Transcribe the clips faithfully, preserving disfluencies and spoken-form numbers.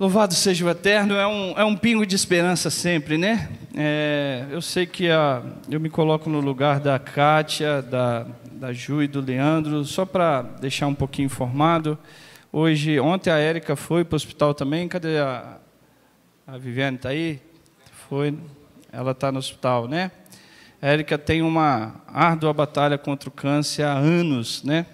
Louvado seja o Eterno, é um, é um pingo de esperança sempre, né? É, eu sei que a, eu me coloco no lugar da Kátia, da, da Ju e do Leandro, só para deixar um pouquinho informado. Hoje, ontem a Érica foi para o hospital também, cadê a, a Viviane, está aí? Foi, ela está no hospital, né? A Érica tem uma árdua batalha contra o câncer há anos, né?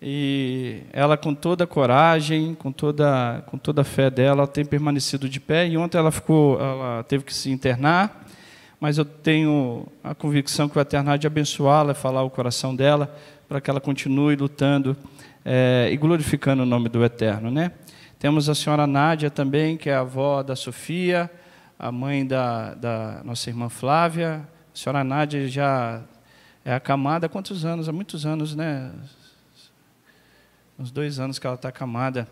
E ela, com toda a coragem, com toda, com toda a fé dela, tem permanecido de pé. E ontem ela ficou, ela teve que se internar, mas eu tenho a convicção que o Eterno há de abençoá-la, falar o coração dela, para que ela continue lutando é, e glorificando o nome do Eterno, né? Temos a senhora Nádia também, que é a avó da Sofia, a mãe da, da nossa irmã Flávia. A senhora Nádia já é acamada há quantos anos? Há muitos anos, né? Uns dois anos que ela está acamada.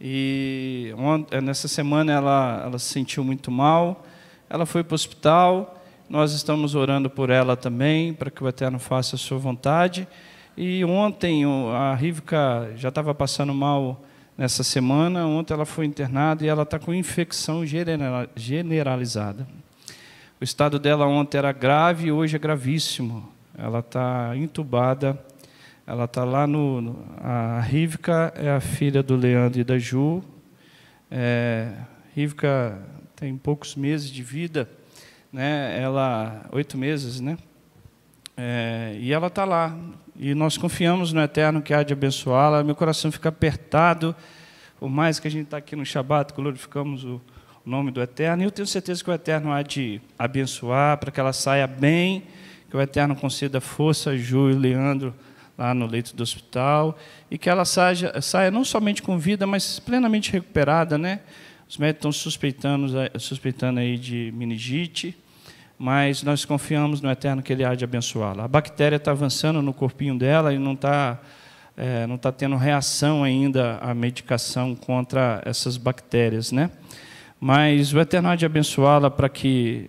E ontem, nessa semana ela, ela se sentiu muito mal, ela foi para o hospital, nós estamos orando por ela também, para que o Eterno faça a sua vontade. E ontem a Rivka já estava passando mal nessa semana, ontem ela foi internada e ela está com infecção generalizada. O estado dela ontem era grave e hoje é gravíssimo, ela está entubada. Ela está lá no, no... A Rivka é a filha do Leandro e da Ju. É, Rivka tem poucos meses de vida, né? Ela, oito meses, né? É, e ela está lá. E nós confiamos no Eterno que há de abençoá-la. Meu coração fica apertado. Por mais que a gente está aqui no Shabat, glorificamos o, o nome do Eterno. E eu tenho certeza que o Eterno há de abençoar, para que ela saia bem, que o Eterno conceda força a Ju e Leandro, lá no leito do hospital, e que ela saia, saia não somente com vida, mas plenamente recuperada, né? Os médicos estão suspeitando, suspeitando aí de meningite, mas nós confiamos no Eterno que Ele há de abençoá-la. A bactéria está avançando no corpinho dela e não está é, não está tendo reação ainda à medicação contra essas bactérias, né? Mas o Eterno há de abençoá-la para que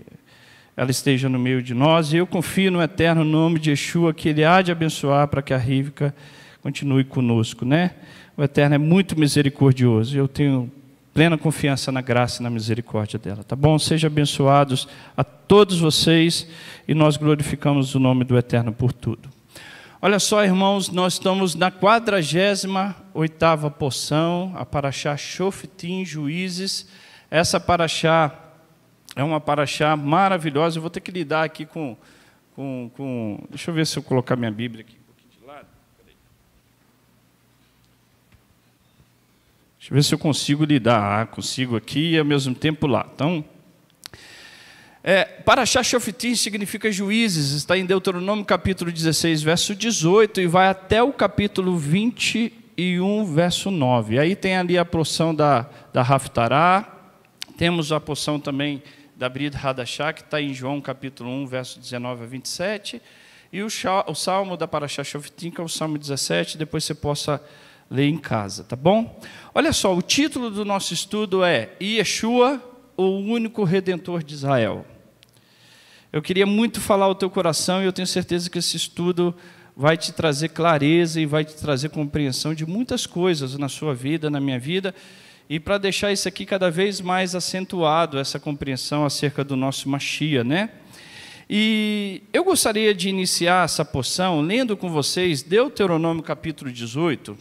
ela esteja no meio de nós, e eu confio no Eterno nome de Yeshua, que Ele há de abençoar para que a Rivka continue conosco, né? O Eterno é muito misericordioso, e eu tenho plena confiança na graça e na misericórdia dela, tá bom? Sejam abençoados a todos vocês, e nós glorificamos o nome do Eterno por tudo. Olha só, irmãos, nós estamos na quadragésima oitava porção, a paraxá Shoftim, Juízes. Essa paraxá é uma paraxá maravilhosa. Eu vou ter que lidar aqui com, com, com... Deixa eu ver se eu colocar minha Bíblia aqui um pouquinho de lado. Peraí. Deixa eu ver se eu consigo lidar. Ah, consigo aqui e ao mesmo tempo lá. Então, é, paraxá Shoftim significa juízes. Está em Deuteronômio capítulo dezesseis, verso dezoito, e vai até o capítulo vinte e um, verso nove. Aí tem ali a porção da, da Haftará. Temos a porção também da Brit Hadashá, que está em João, capítulo um, verso dezenove a vinte e sete. E o, o salmo da paraxá Shoftim, que é o salmo dezessete, depois você possa ler em casa, tá bom? Olha só, o título do nosso estudo é Yeshua, o único Redentor de Israel. Eu queria muito falar ao teu coração, e eu tenho certeza que esse estudo vai te trazer clareza e vai te trazer compreensão de muitas coisas na sua vida, na minha vida. E para deixar isso aqui cada vez mais acentuado, essa compreensão acerca do nosso Mashiach, né? E eu gostaria de iniciar essa porção lendo com vocês Deuteronômio capítulo dezoito,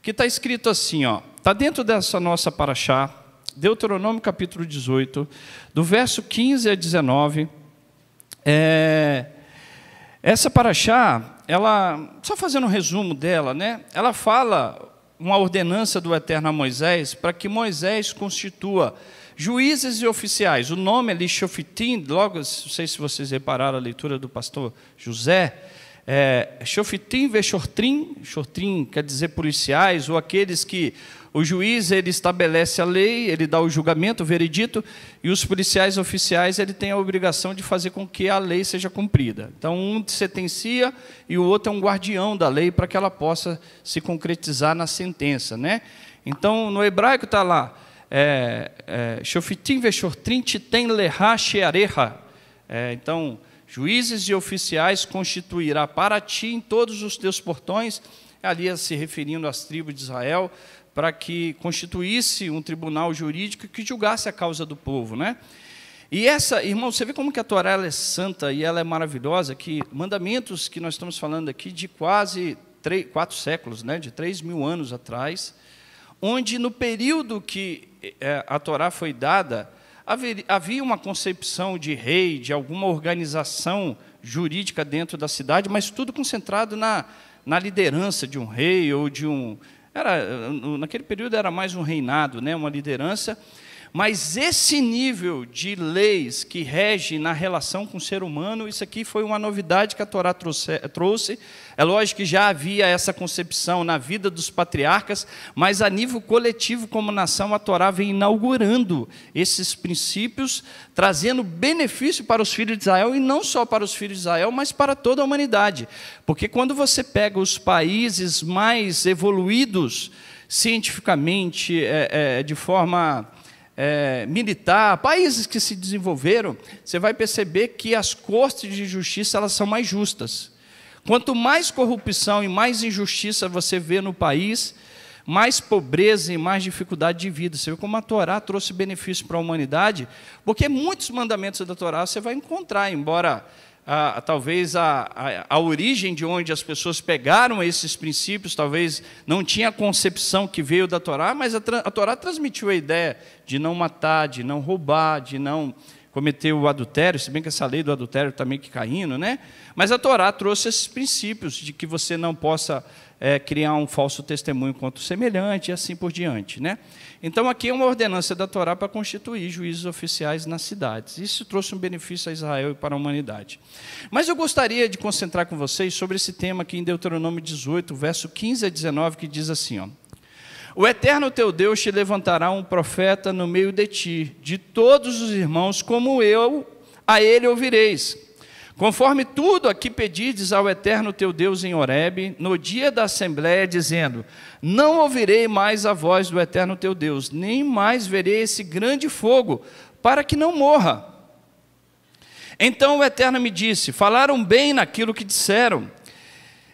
que está escrito assim, ó, está dentro dessa nossa paraxá, Deuteronômio capítulo dezoito, do verso quinze a dezenove. É, essa paraxá, ela, só fazendo um resumo dela, né? Ela fala uma ordenança do Eterno a Moisés, para que Moisés constitua juízes e oficiais. O nome ali, Shoftim, logo, não sei se vocês repararam a leitura do pastor José, é, Shoftim veshortrim, shortrim quer dizer policiais, ou aqueles que o juiz ele estabelece a lei, ele dá o julgamento, o veredito, e os policiais oficiais ele tem a obrigação de fazer com que a lei seja cumprida. Então, um sentencia e o outro é um guardião da lei para que ela possa se concretizar na sentença, né? Então, no hebraico está lá, Shoftim veshortrim titen leha sheareha. Então, juízes e oficiais constituirá para ti em todos os teus portões, ali se referindo às tribos de Israel, para que constituísse um tribunal jurídico que julgasse a causa do povo, né? E essa, irmão, você vê como que a Torá ela é santa e ela é maravilhosa, que mandamentos que nós estamos falando aqui de quase três, quatro séculos, né, de três mil anos atrás, onde no período que é, a Torá foi dada, haver, havia uma concepção de rei, de alguma organização jurídica dentro da cidade, mas tudo concentrado na, na liderança de um rei ou de um... Era, naquele período era mais um reinado, né, uma liderança, mas esse nível de leis que rege na relação com o ser humano, isso aqui foi uma novidade que a Torá trouxe, trouxe. É lógico que já havia essa concepção na vida dos patriarcas, mas a nível coletivo, como nação, a Torá vem inaugurando esses princípios, trazendo benefício para os filhos de Israel, e não só para os filhos de Israel, mas para toda a humanidade. Porque quando você pega os países mais evoluídos, cientificamente, é, é, de forma... É, militar, países que se desenvolveram, você vai perceber que as cortes de justiça elas são mais justas. Quanto mais corrupção e mais injustiça você vê no país, mais pobreza e mais dificuldade de vida. Você vê como a Torá trouxe benefício para a humanidade, porque muitos mandamentos da Torá você vai encontrar, embora... A, a, talvez a, a, a origem de onde as pessoas pegaram esses princípios, talvez não tinha a concepção que veio da Torá, mas a, a Torá transmitiu a ideia de não matar, de não roubar, de não cometer o adultério, se bem que essa lei do adultério está meio que caindo, né? Mas a Torá trouxe esses princípios de que você não possa é, criar um falso testemunho contra o semelhante e assim por diante, né? Então, aqui é uma ordenança da Torá para constituir juízes oficiais nas cidades. Isso trouxe um benefício a Israel e para a humanidade. Mas eu gostaria de concentrar com vocês sobre esse tema aqui em Deuteronômio dezoito, verso quinze a dezenove, que diz assim, ó: O Eterno teu Deus te levantará um profeta no meio de ti, de todos os irmãos, como eu, a ele ouvireis. Conforme tudo a que pedides ao Eterno teu Deus em Horebe, no dia da assembleia, dizendo: Não ouvirei mais a voz do Eterno teu Deus, nem mais verei esse grande fogo, para que não morra. Então o Eterno me disse: Falaram bem naquilo que disseram,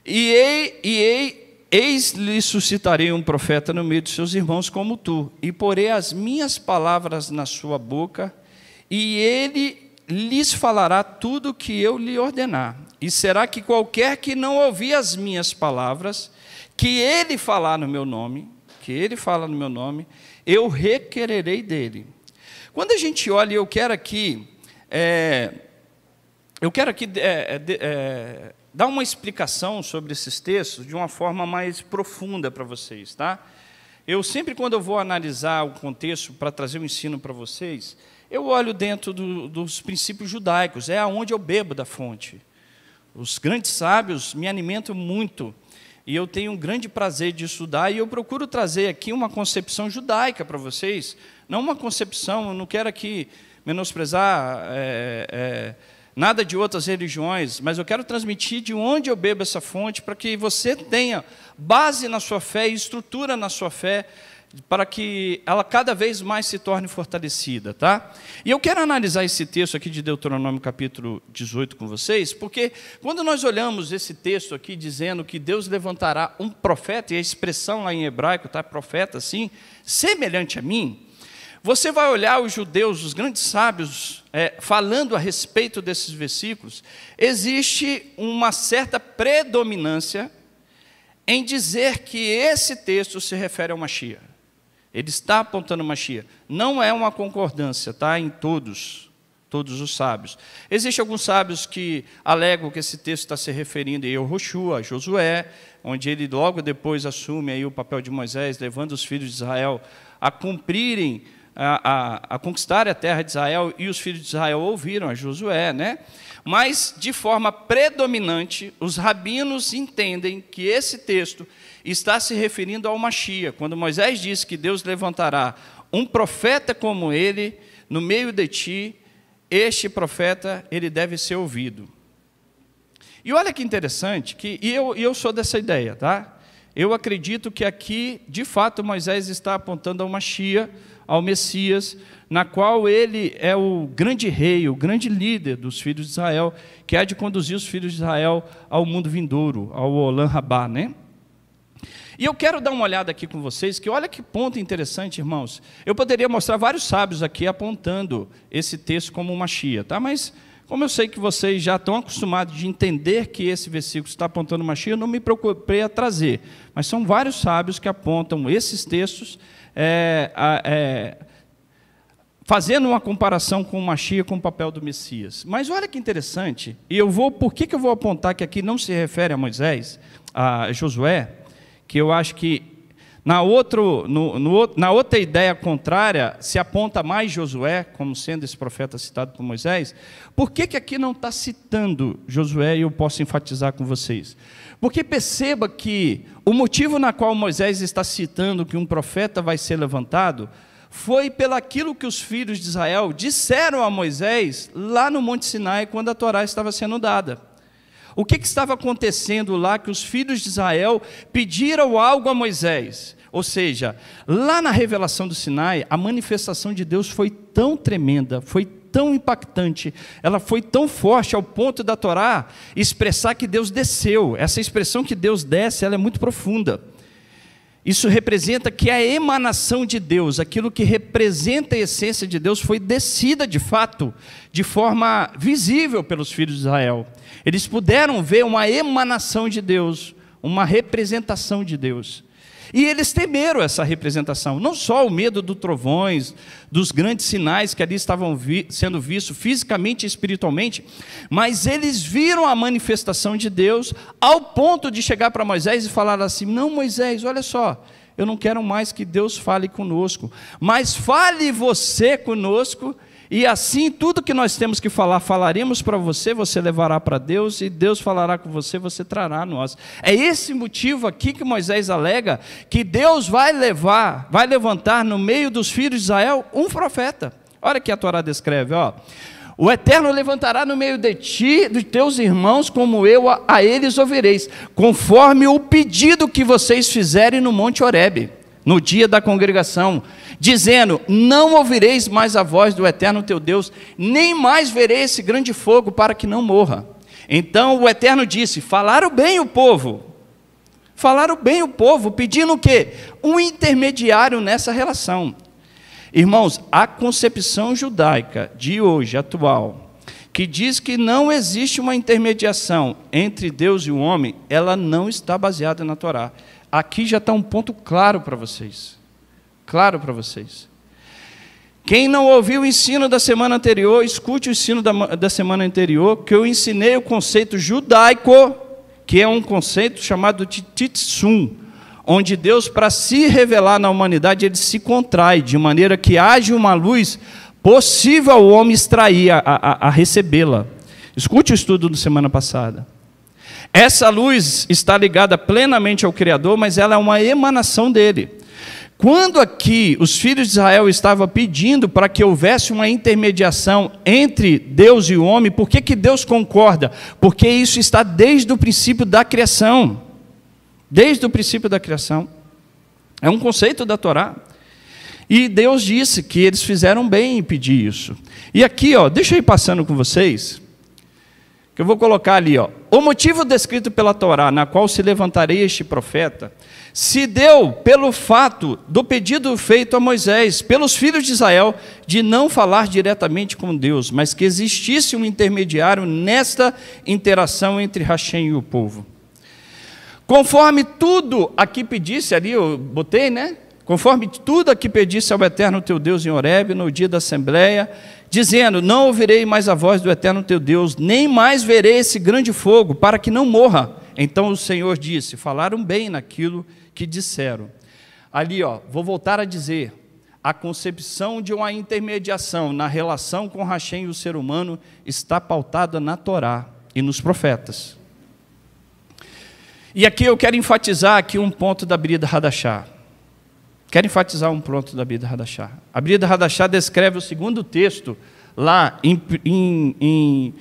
e ei, e ei, eis lhe suscitarei um profeta no meio de seus irmãos como tu, e porei as minhas palavras na sua boca, e ele lhes falará tudo o que eu lhe ordenar. E será que qualquer que não ouvir as minhas palavras, que ele falar no meu nome, que ele fala no meu nome, eu requererei dele. Quando a gente olha, eu quero aqui, é, eu quero aqui é, é, dar uma explicação sobre esses textos de uma forma mais profunda para vocês, tá? Eu sempre, quando eu vou analisar o contexto para trazer o ensino para vocês, eu olho dentro do, dos princípios judaicos, é aonde eu bebo da fonte. Os grandes sábios me alimentam muito, e eu tenho um grande prazer de estudar, e eu procuro trazer aqui uma concepção judaica para vocês, não uma concepção, eu não quero aqui menosprezar é, é, nada de outras religiões, mas eu quero transmitir de onde eu bebo essa fonte, para que você tenha base na sua fé, estrutura na sua fé, para que ela cada vez mais se torne fortalecida, tá? E eu quero analisar esse texto aqui de Deuteronômio capítulo dezoito com vocês, porque quando nós olhamos esse texto aqui dizendo que Deus levantará um profeta, e a expressão lá em hebraico, tá, profeta assim, semelhante a mim, você vai olhar os judeus, os grandes sábios, é, falando a respeito desses versículos, existe uma certa predominância em dizer que esse texto se refere ao Mashiach. Ele está apontando Mashiach. Não é uma concordância, tá? Em todos, todos os sábios. Existem alguns sábios que alegam que esse texto está se referindo a Yehoshua, a Josué, onde ele logo depois assume aí o papel de Moisés, levando os filhos de Israel a cumprirem, a, a, a conquistar a terra de Israel, e os filhos de Israel ouviram a Josué, né? Mas, de forma predominante, os rabinos entendem que esse texto está se referindo ao Mashiach. Quando Moisés diz que Deus levantará um profeta como ele no meio de ti, este profeta ele deve ser ouvido. E olha que interessante, que, e eu, eu sou dessa ideia, tá? Eu acredito que aqui, de fato, Moisés está apontando ao Mashiach, ao Messias, na qual ele é o grande rei, o grande líder dos filhos de Israel, que há de conduzir os filhos de Israel ao mundo vindouro, ao Olam Rabá, né? E eu quero dar uma olhada aqui com vocês, que olha que ponto interessante, irmãos. Eu poderia mostrar vários sábios aqui apontando esse texto como uma chia, tá? Mas como eu sei que vocês já estão acostumados de entender que esse versículo está apontando uma chia, eu não me preocupei a trazer. Mas são vários sábios que apontam esses textos, é, é, fazendo uma comparação com uma chia com o papel do Messias. Mas olha que interessante, e eu vou, por que, que eu vou apontar que aqui não se refere a Moisés, a Josué, que eu acho que na, outro, no, no, na outra ideia contrária se aponta mais Josué, como sendo esse profeta citado por Moisés. Por que, que aqui não está citando Josué, e eu posso enfatizar com vocês? Porque perceba que o motivo na qual Moisés está citando que um profeta vai ser levantado foi pelaquilo que os filhos de Israel disseram a Moisés lá no Monte Sinai, quando a Torá estava sendo dada. O que, que estava acontecendo lá que os filhos de Israel pediram algo a Moisés? Ou seja, lá na revelação do Sinai, a manifestação de Deus foi tão tremenda, foi tão impactante, ela foi tão forte ao ponto da Torá expressar que Deus desceu. Essa expressão que Deus desce, ela é muito profunda. Isso representa que a emanação de Deus, aquilo que representa a essência de Deus, foi descida de fato, de forma visível pelos filhos de Israel. Eles puderam ver uma emanação de Deus, uma representação de Deus. E eles temeram essa representação, não só o medo dos trovões, dos grandes sinais que ali estavam vi- sendo vistos fisicamente e espiritualmente, mas eles viram a manifestação de Deus ao ponto de chegar para Moisés e falar assim: não, Moisés, olha só, eu não quero mais que Deus fale conosco, mas fale você conosco, e assim tudo que nós temos que falar, falaremos para você, você levará para Deus, e Deus falará com você, você trará a nós. É esse motivo aqui que Moisés alega, que Deus vai levar, vai levantar no meio dos filhos de Israel um profeta. Olha que a Torá descreve, ó. O Eterno levantará no meio de ti, dos teus irmãos, como eu a, a eles ouvireis, conforme o pedido que vocês fizerem no Monte Horebe, no dia da congregação, dizendo: não ouvireis mais a voz do Eterno teu Deus, nem mais vereis esse grande fogo, para que não morra. Então o Eterno disse: falaram bem o povo, falaram bem o povo, pedindo o quê? Um intermediário nessa relação. Irmãos, a concepção judaica de hoje, atual, que diz que não existe uma intermediação entre Deus e o homem, ela não está baseada na Torá. Aqui já está um ponto claro para vocês, claro para vocês. Quem não ouviu o ensino da semana anterior, escute o ensino da, da semana anterior, que eu ensinei o conceito judaico, que é um conceito chamado de titsum, onde Deus, para se revelar na humanidade, ele se contrai, de maneira que haja uma luz possível ao homem extrair, a, a, a recebê-la. Escute o estudo da semana passada. Essa luz está ligada plenamente ao Criador, mas ela é uma emanação dele. Quando aqui os filhos de Israel estavam pedindo para que houvesse uma intermediação entre Deus e o homem, por que que Deus concorda? Porque isso está desde o princípio da criação. Desde o princípio da criação. É um conceito da Torá. E Deus disse que eles fizeram bem em pedir isso. E aqui, ó, deixa eu ir passando com vocês, que eu vou colocar ali, ó. O motivo descrito pela Torá, na qual se levantaria este profeta, se deu pelo fato do pedido feito a Moisés, pelos filhos de Israel, de não falar diretamente com Deus, mas que existisse um intermediário nesta interação entre Hashem e o povo. Conforme tudo aqui pedisse, ali eu botei, né? Conforme tudo aqui pedisse ao Eterno teu Deus em Horebe, no dia da assembleia, dizendo: não ouvirei mais a voz do Eterno teu Deus, nem mais verei esse grande fogo, para que não morra. Então o Senhor disse: falaram bem naquilo que disseram. Ali, ó, vou voltar a dizer, a concepção de uma intermediação na relação com Hashem e o ser humano está pautada na Torá e nos profetas. E aqui eu quero enfatizar aqui um ponto da Brida Hadashah. Quero enfatizar um ponto da Brida Hadashah. A Brida Hadashah descreve o segundo texto, lá em, em, em,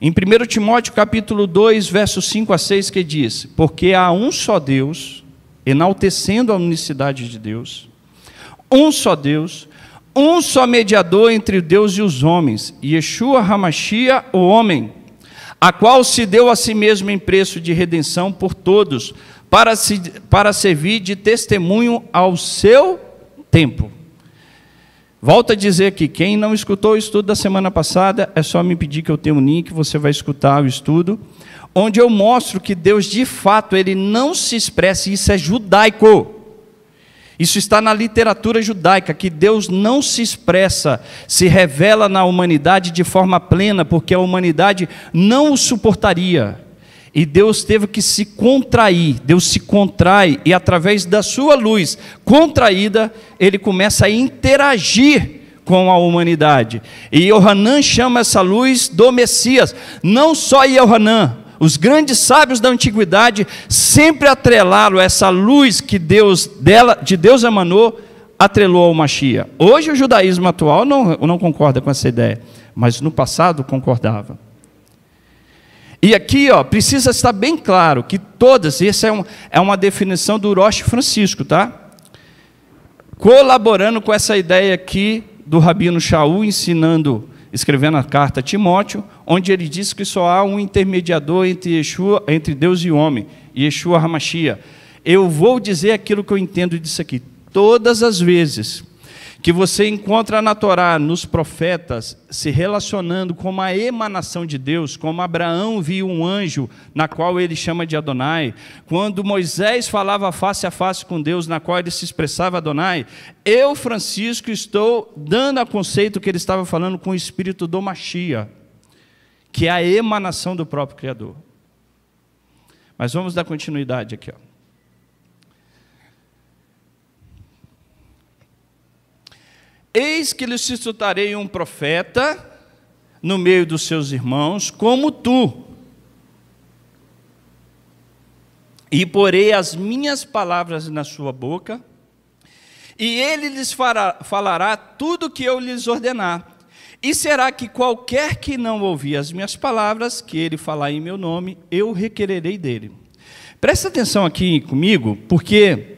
em primeiro Timóteo, capítulo dois, versos cinco a seis, que diz: porque há um só Deus, enaltecendo a unicidade de Deus, um só Deus, um só mediador entre Deus e os homens, Yeshua HaMashiach, o homem, a qual se deu a si mesmo em preço de redenção por todos, para, se, para servir de testemunho ao seu tempo. Volto a dizer que quem não escutou o estudo da semana passada, é só me pedir que eu tenha um link, você vai escutar o estudo, onde eu mostro que Deus, de fato, ele não se expressa, isso é judaico. Isso está na literatura judaica, que Deus não se expressa, se revela na humanidade de forma plena, porque a humanidade não o suportaria. E Deus teve que se contrair, Deus se contrai, e através da sua luz contraída, ele começa a interagir com a humanidade. E Yohanan chama essa luz do Messias, não só Yohanan. Os grandes sábios da antiguidade sempre atrelaram essa luz que Deus dela, de Deus emanou, atrelou ao Mashiach. Hoje o judaísmo atual não, não concorda com essa ideia, mas no passado concordava. E aqui ó, precisa estar bem claro que todas, essa é, um, é uma definição do Rosh Francisco, tá? Colaborando com essa ideia aqui do Rabino Shaul, ensinando, escrevendo a carta a Timóteo, onde ele diz que só há um intermediador entre, Yeshua, entre Deus e o homem, Yeshua HaMashiach. Eu vou dizer aquilo que eu entendo disso aqui. Todas as vezes que você encontra na Torá, nos profetas, se relacionando com a emanação de Deus, como Abraão viu um anjo, na qual ele chama de Adonai, quando Moisés falava face a face com Deus, na qual ele se expressava Adonai, eu, Francisco, estou dando a conceito que ele estava falando com o espírito do Mashiach, que é a emanação do próprio Criador. Mas vamos dar continuidade aqui, ó. Eis que lhe suscitarei um profeta no meio dos seus irmãos, como tu, e porei as minhas palavras na sua boca, e ele lhes fará, falará tudo o que eu lhes ordenar. E será que qualquer que não ouvir as minhas palavras, que ele falar em meu nome, eu requererei dele. Presta atenção aqui comigo, porque...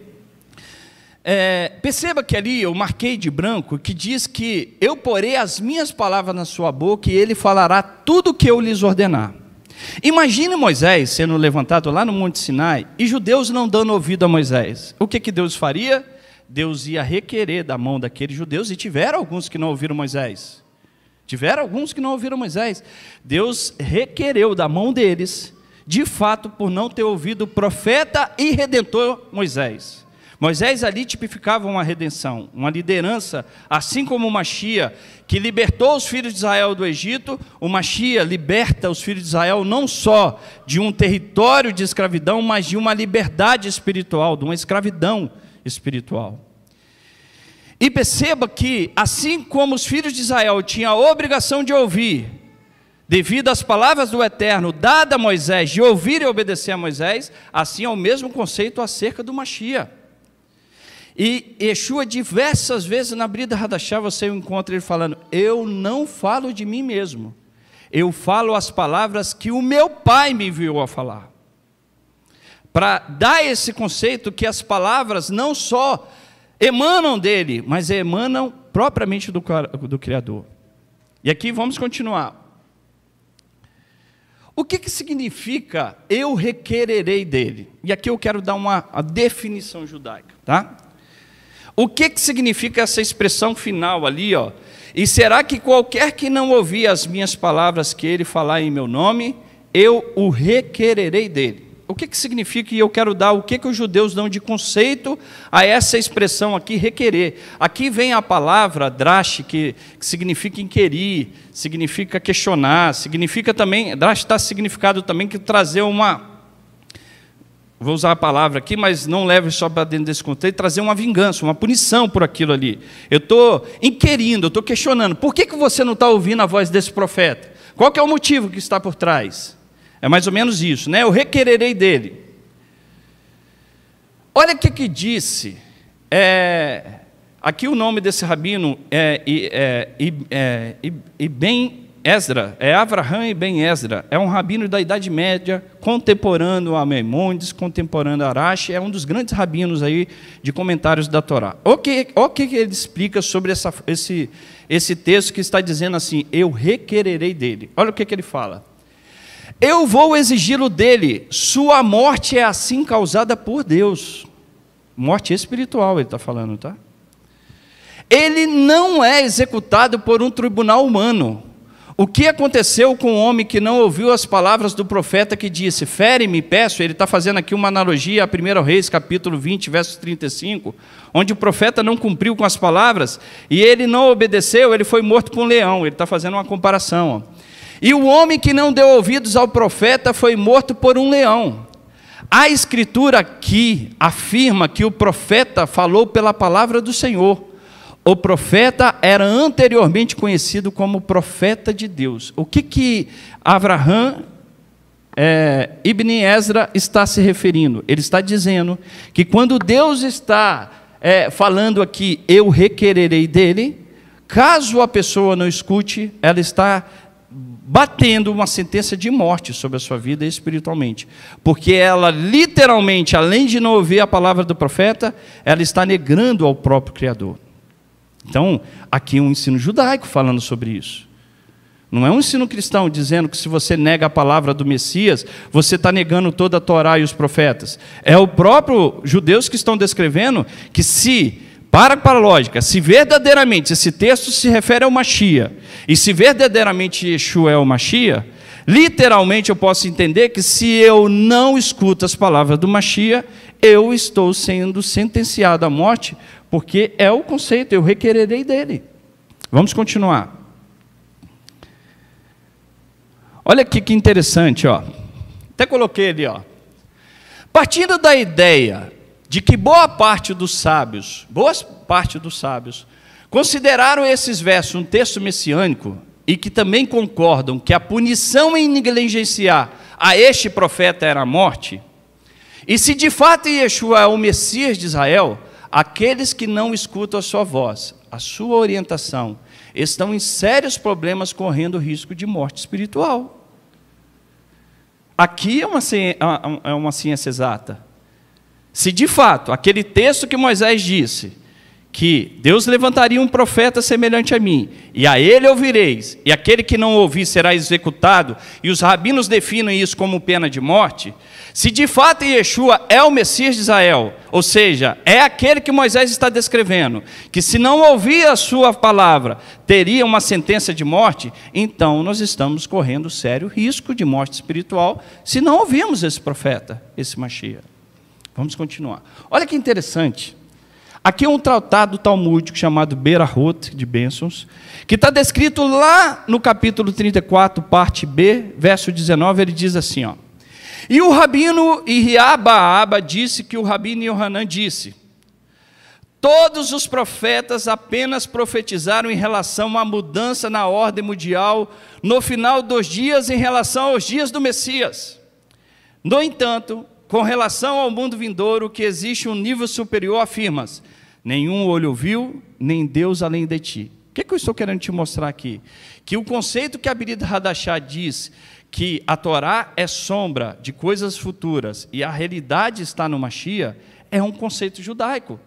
É, perceba que ali eu marquei de branco que diz que eu porei as minhas palavras na sua boca e ele falará tudo o que eu lhes ordenar. Imagine Moisés sendo levantado lá no Monte Sinai e judeus não dando ouvido a Moisés. O que, que Deus faria? Deus ia requerer da mão daqueles judeus, e tiveram alguns que não ouviram Moisés. Tiveram alguns que não ouviram Moisés. Deus requereu da mão deles, de fato, por não ter ouvido o profeta e redentor Moisés. Moisés ali tipificava uma redenção, uma liderança, assim como o Mashiach, que libertou os filhos de Israel do Egito, o Mashiach liberta os filhos de Israel não só de um território de escravidão, mas de uma liberdade espiritual, de uma escravidão espiritual. E perceba que, assim como os filhos de Israel tinham a obrigação de ouvir, devido às palavras do Eterno, dada a Moisés, de ouvir e obedecer a Moisés, assim é o mesmo conceito acerca do Mashiach. E Yeshua, diversas vezes na Brida Hadashah, você encontra ele falando, eu não falo de mim mesmo, eu falo as palavras que o meu Pai me enviou a falar. Para dar esse conceito que as palavras não só emanam dele, mas emanam propriamente do, do Criador. E aqui vamos continuar. O que, que significa eu requererei dele? E aqui eu quero dar uma definição judaica, tá? O que, que significa essa expressão final ali, ó? E será que qualquer que não ouvir as minhas palavras que ele falar em meu nome, eu o requererei dele? O que, que significa, e eu quero dar, o que, que os judeus dão de conceito a essa expressão aqui, requerer? Aqui vem a palavra drash, que, que significa inquirir, significa questionar, significa também, drash está significado também que trazer uma... vou usar a palavra aqui, mas não leve só para dentro desse contexto, trazer uma vingança, uma punição por aquilo ali. Eu estou inquirindo, eu estou questionando, por que, que você não está ouvindo a voz desse profeta? Qual que é o motivo que está por trás? É mais ou menos isso, né? Eu requererei dele. Olha o que, que disse, é, aqui o nome desse rabino é, é, é, é, é Ibn Ezra, é Avraham Ibn Ezra, é um rabino da Idade Média, contemporâneo a Maimônides, contemporâneo a Arashi, é um dos grandes rabinos aí de comentários da Torá. O que, o que ele explica sobre essa, esse, esse texto que está dizendo assim, eu requererei dele? Olha o que, que ele fala. Eu vou exigi-lo dele. Sua morte é assim causada por Deus. Morte espiritual, ele está falando, tá? Ele não é executado por um tribunal humano. O que aconteceu com o homem que não ouviu as palavras do profeta que disse, fere-me, peço? Ele está fazendo aqui uma analogia a primeira Reis, capítulo vinte, verso trinta e cinco, onde o profeta não cumpriu com as palavras, e ele não obedeceu, ele foi morto por um leão. Ele está fazendo uma comparação. Ó. E o homem que não deu ouvidos ao profeta foi morto por um leão. A escritura aqui afirma que o profeta falou pela palavra do Senhor. O profeta era anteriormente conhecido como profeta de Deus. O que que Avraham é, Ibn Ezra está se referindo? Ele está dizendo que quando Deus está é, falando aqui, eu requererei dele, caso a pessoa não escute, ela está batendo uma sentença de morte sobre a sua vida espiritualmente, porque ela literalmente, além de não ouvir a palavra do profeta, ela está negando ao próprio Criador. Então, aqui é um ensino judaico falando sobre isso. Não é um ensino cristão dizendo que se você nega a palavra do Messias, você está negando toda a Torá e os profetas. É o próprio judeus que estão descrevendo que se, para para a lógica, se verdadeiramente esse texto se refere ao Mashiach, e se verdadeiramente Yeshua é o Mashiach, literalmente eu posso entender que se eu não escuto as palavras do Mashiach, eu estou sendo sentenciado à morte, porque é o conceito, eu requererei dele. Vamos continuar. Olha aqui que interessante, ó. Até coloquei ali, ó. Partindo da ideia de que boa parte dos sábios, boa parte dos sábios, consideraram esses versos um texto messiânico e que também concordam que a punição em negligenciar a este profeta era a morte, e se de fato Yeshua é o Messias de Israel, aqueles que não escutam a sua voz, a sua orientação, estão em sérios problemas, correndo risco de morte espiritual. Aqui é uma ciência, é uma ciência exata. Se de fato, aquele texto que Moisés disse, que Deus levantaria um profeta semelhante a mim, e a ele ouvireis, e aquele que não ouvir será executado, e os rabinos definem isso como pena de morte, se de fato Yeshua é o Messias de Israel, ou seja, é aquele que Moisés está descrevendo, que se não ouvir a sua palavra, teria uma sentença de morte, então nós estamos correndo sério risco de morte espiritual, se não ouvirmos esse profeta, esse Mashiach. Vamos continuar. Olha que interessante. Aqui é um tratado talmúdico chamado Berahot, de Bênçãos, que está descrito lá no capítulo trinta e quatro, parte B, verso dezenove, ele diz assim, ó. E o rabino Iriabaaba disse que o rabino Yohanan disse, todos os profetas apenas profetizaram em relação à mudança na ordem mundial no final dos dias em relação aos dias do Messias. No entanto, com relação ao mundo vindouro, que existe um nível superior, afirmas, nenhum olho viu, nem Deus além de ti. O que é que eu estou querendo te mostrar aqui? Que o conceito que a Abirida Hadashah diz, que a Torá é sombra de coisas futuras e a realidade está no Mashiach, é um conceito judaico.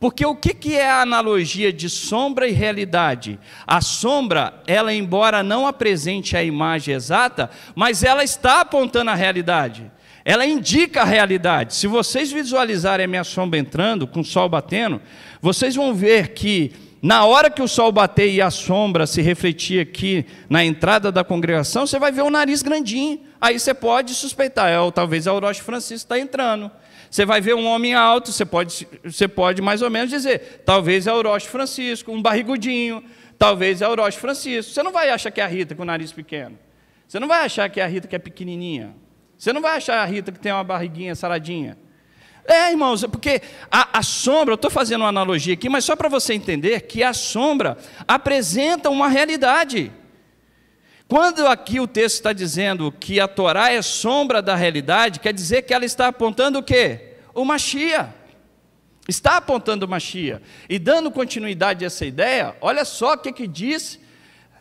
Porque o que é a analogia de sombra e realidade? A sombra, ela embora não apresente a imagem exata, mas ela está apontando a realidade. Ela indica a realidade. Se vocês visualizarem a minha sombra entrando, com o sol batendo, vocês vão ver que na hora que o sol bater e a sombra se refletir aqui na entrada da congregação, você vai ver o nariz grandinho. Aí você pode suspeitar, é, ou talvez a Orochi Francisco está entrando. Você vai ver um homem alto, você pode, você pode mais ou menos dizer, talvez é o Orochi Francisco, um barrigudinho, talvez é o Orochi Francisco. Você não vai achar que é a Rita com o nariz pequeno. Você não vai achar que é a Rita que é pequenininha. Você não vai achar a Rita que tem uma barriguinha saradinha. É, irmãos, porque a, a sombra, eu estou fazendo uma analogia aqui, mas só para você entender que a sombra apresenta uma realidade. Quando aqui o texto está dizendo que a Torá é sombra da realidade, quer dizer que ela está apontando o quê? O Mashiach. Está apontando o Mashiach. E dando continuidade a essa ideia, olha só o que, que diz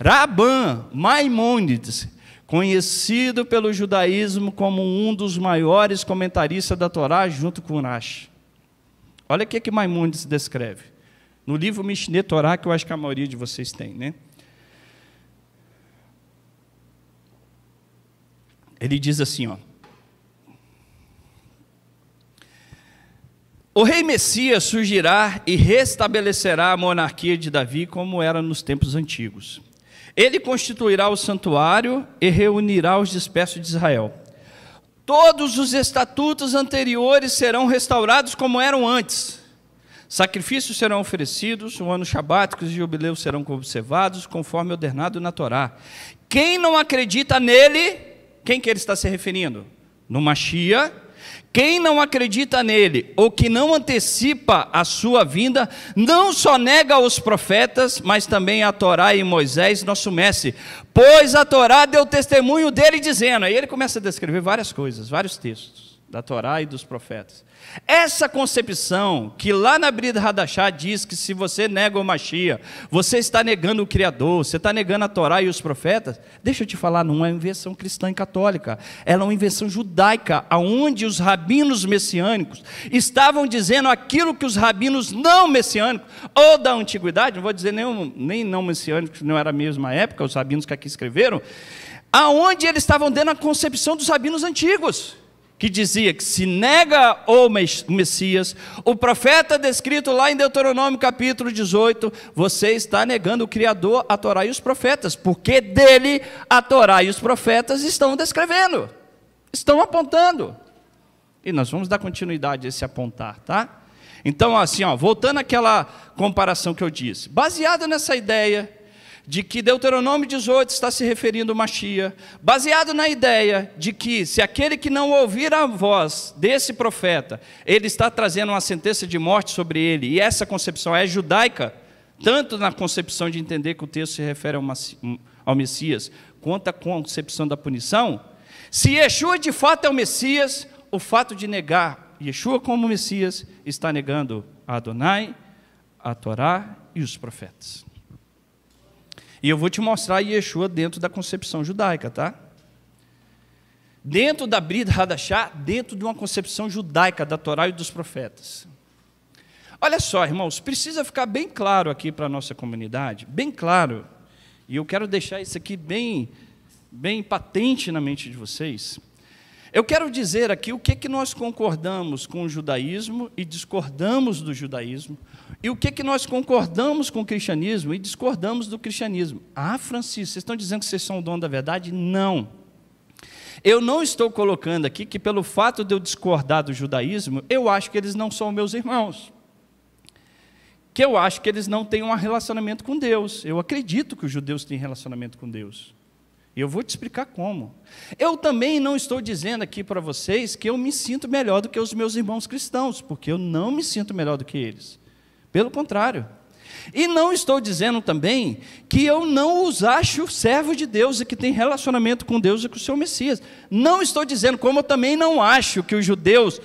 Rabban Maimônides, conhecido pelo judaísmo como um dos maiores comentaristas da Torá, junto com Urash. Olha o que, que Maimônides descreve. No livro Mishneh Torá, que eu acho que a maioria de vocês tem, né? ele diz assim, ó: o rei Messias surgirá e restabelecerá a monarquia de Davi como era nos tempos antigos. Ele constituirá o santuário e reunirá os dispersos de Israel. Todos os estatutos anteriores serão restaurados como eram antes. Sacrifícios serão oferecidos, o ano sabático e os jubileus serão observados, conforme ordenado na Torá. Quem não acredita nele, quem que ele está se referindo? No Mashiach. Quem não acredita nele, ou que não antecipa a sua vinda, não só nega os profetas, mas também a Torá e Moisés, nosso mestre, pois a Torá deu testemunho dele dizendo. Aí ele começa a descrever várias coisas, vários textos da Torá e dos profetas. Essa concepção que lá na Brit Hadashá diz que se você nega o Mashiach, você está negando o Criador, você está negando a Torá e os profetas, deixa eu te falar, não é uma invenção cristã e católica, ela é uma invenção judaica, onde os rabinos messiânicos estavam dizendo aquilo que os rabinos não messiânicos, ou da antiguidade, não vou dizer nem, nem não messiânicos, não era a mesma época, os rabinos que aqui escreveram, aonde eles estavam dando a concepção dos rabinos antigos, que dizia que se nega o Messias, o profeta descrito lá em Deuteronômio capítulo dezoito, você está negando o Criador, a Torá e os profetas, porque dele a Torá e os profetas estão descrevendo, estão apontando. E nós vamos dar continuidade a esse apontar, tá? Então, assim, ó, voltando àquela comparação que eu disse, baseado nessa ideia de que Deuteronômio dezoito está se referindo ao Mashiach, baseado na ideia de que se aquele que não ouvir a voz desse profeta, ele está trazendo uma sentença de morte sobre ele, e essa concepção é judaica, tanto na concepção de entender que o texto se refere ao Messias, quanto à concepção da punição, se Yeshua de fato é o Messias, o fato de negar Yeshua como Messias, está negando a Adonai, a Torá e os profetas. E eu vou te mostrar Yeshua dentro da concepção judaica, tá? Dentro da Brit Hadashá, dentro de uma concepção judaica da Torá e dos profetas. Olha só, irmãos, precisa ficar bem claro aqui para a nossa comunidade, bem claro, e eu quero deixar isso aqui bem, bem patente na mente de vocês. Eu quero dizer aqui o que, que nós concordamos com o judaísmo e discordamos do judaísmo, e o que, que nós concordamos com o cristianismo e discordamos do cristianismo. Ah, Francisco, vocês estão dizendo que vocês são o dono da verdade? Não. Eu não estou colocando aqui que pelo fato de eu discordar do judaísmo, eu acho que eles não são meus irmãos, que eu acho que eles não têm um relacionamento com Deus. Eu acredito que os judeus têm relacionamento com Deus. E eu vou te explicar como. Eu também não estou dizendo aqui para vocês que eu me sinto melhor do que os meus irmãos cristãos, porque eu não me sinto melhor do que eles. Pelo contrário. E não estou dizendo também que eu não os acho servos de Deus e que tem relacionamento com Deus e com o seu Messias. Não estou dizendo, como eu também não acho que os judeus,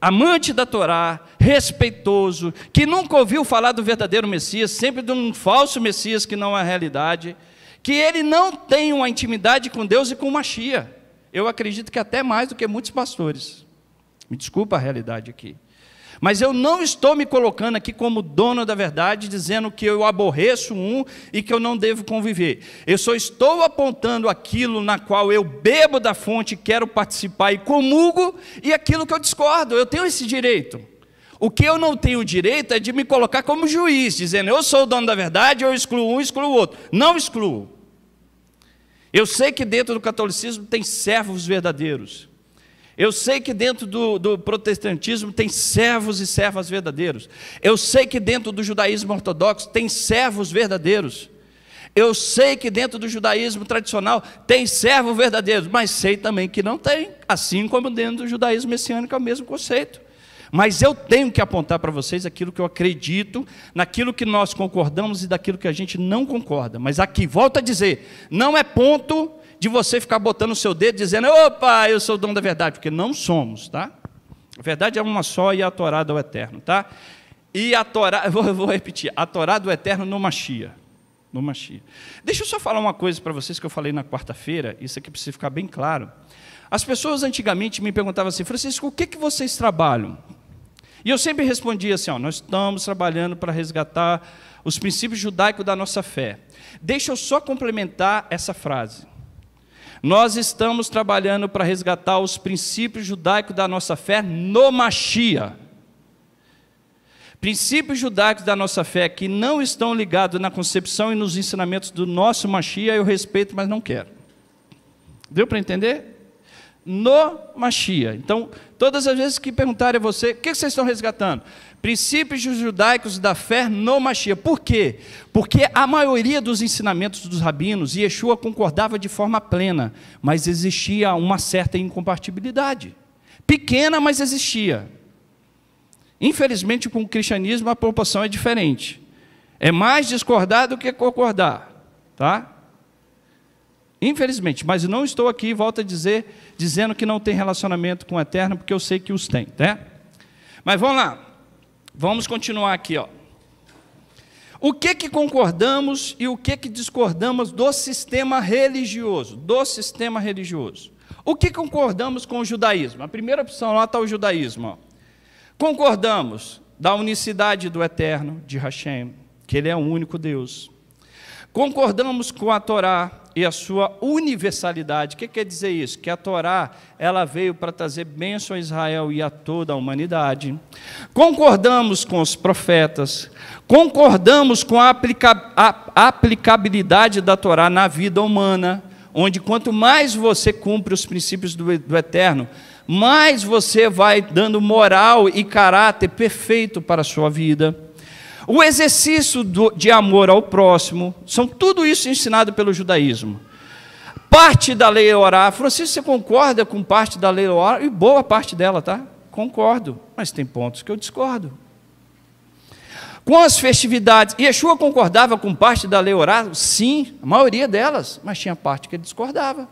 amante da Torá, respeitoso, que nunca ouviu falar do verdadeiro Messias, sempre de um falso Messias que não é a realidade, que ele não tem uma intimidade com Deus e com o Mashiach. Eu acredito que até mais do que muitos pastores. Me desculpa a realidade aqui. Mas eu não estou me colocando aqui como dono da verdade, dizendo que eu aborreço um e que eu não devo conviver. Eu só estou apontando aquilo na qual eu bebo da fonte, quero participar e comungo, e aquilo que eu discordo. Eu tenho esse direito. O que eu não tenho direito é de me colocar como juiz, dizendo, eu sou o dono da verdade, eu excluo um, excluo o outro. Não excluo. Eu sei que dentro do catolicismo tem servos verdadeiros. Eu sei que dentro do, do protestantismo tem servos e servas verdadeiros. Eu sei que dentro do judaísmo ortodoxo tem servos verdadeiros. Eu sei que dentro do judaísmo tradicional tem servos verdadeiros, mas sei também que não tem, assim como dentro do judaísmo messiânico é o mesmo conceito. Mas eu tenho que apontar para vocês aquilo que eu acredito, naquilo que nós concordamos e daquilo que a gente não concorda. Mas aqui, volto a dizer, não é ponto de você ficar botando o seu dedo dizendo, opa, eu sou o dono da verdade, porque não somos, tá? A verdade é uma só e a Torá do Eterno, tá? E a Torá, eu vou repetir, a Torá do Eterno no Mashiach, no Mashiach. Deixa eu só falar uma coisa para vocês que eu falei na quarta-feira, isso aqui precisa ficar bem claro. As pessoas antigamente me perguntavam assim, Francisco, o que, que vocês trabalham? E eu sempre respondia assim, ó, nós estamos trabalhando para resgatar os princípios judaicos da nossa fé. Deixa eu só complementar essa frase. Nós estamos trabalhando para resgatar os princípios judaicos da nossa fé no Mashiach. Princípios judaicos da nossa fé que não estão ligados na concepção e nos ensinamentos do nosso Mashiach, eu respeito, mas não quero. Deu para entender? No Mashiach. Então, todas as vezes que perguntarem a você, o que vocês estão resgatando? Princípios judaicos da fé no Mashiach. Por quê? Porque a maioria dos ensinamentos dos rabinos, e Yeshua concordava de forma plena, mas existia uma certa incompatibilidade. Pequena, mas existia. Infelizmente, com o cristianismo, a proporção é diferente. É mais discordar do que concordar. Tá? Infelizmente, mas não estou aqui, volto a dizer, dizendo que não tem relacionamento com o Eterno, porque eu sei que os tem. Né? Mas vamos lá. Vamos continuar aqui. Ó. O que, que concordamos e o que, que discordamos do sistema religioso? Do sistema religioso. O que concordamos com o judaísmo? A primeira opção lá está o judaísmo. Ó. Concordamos da unicidade do Eterno, de Hashem, que Ele é o único Deus. Concordamos com a Torá e a sua universalidade. O que quer dizer isso? Que a Torá, ela veio para trazer bênção a Israel e a toda a humanidade. Concordamos com os profetas. Concordamos com a aplica- a aplicabilidade da Torá na vida humana, onde quanto mais você cumpre os princípios do, do Eterno, mais você vai dando moral e caráter perfeito para a sua vida. O exercício do, de amor ao próximo, são tudo isso ensinado pelo judaísmo. Parte da lei orá, Francisco, você concorda com parte da lei orá? E boa parte dela, tá? Concordo, mas tem pontos que eu discordo. Com as festividades, Yeshua concordava com parte da lei orá? Sim, a maioria delas, mas tinha parte que ele discordava.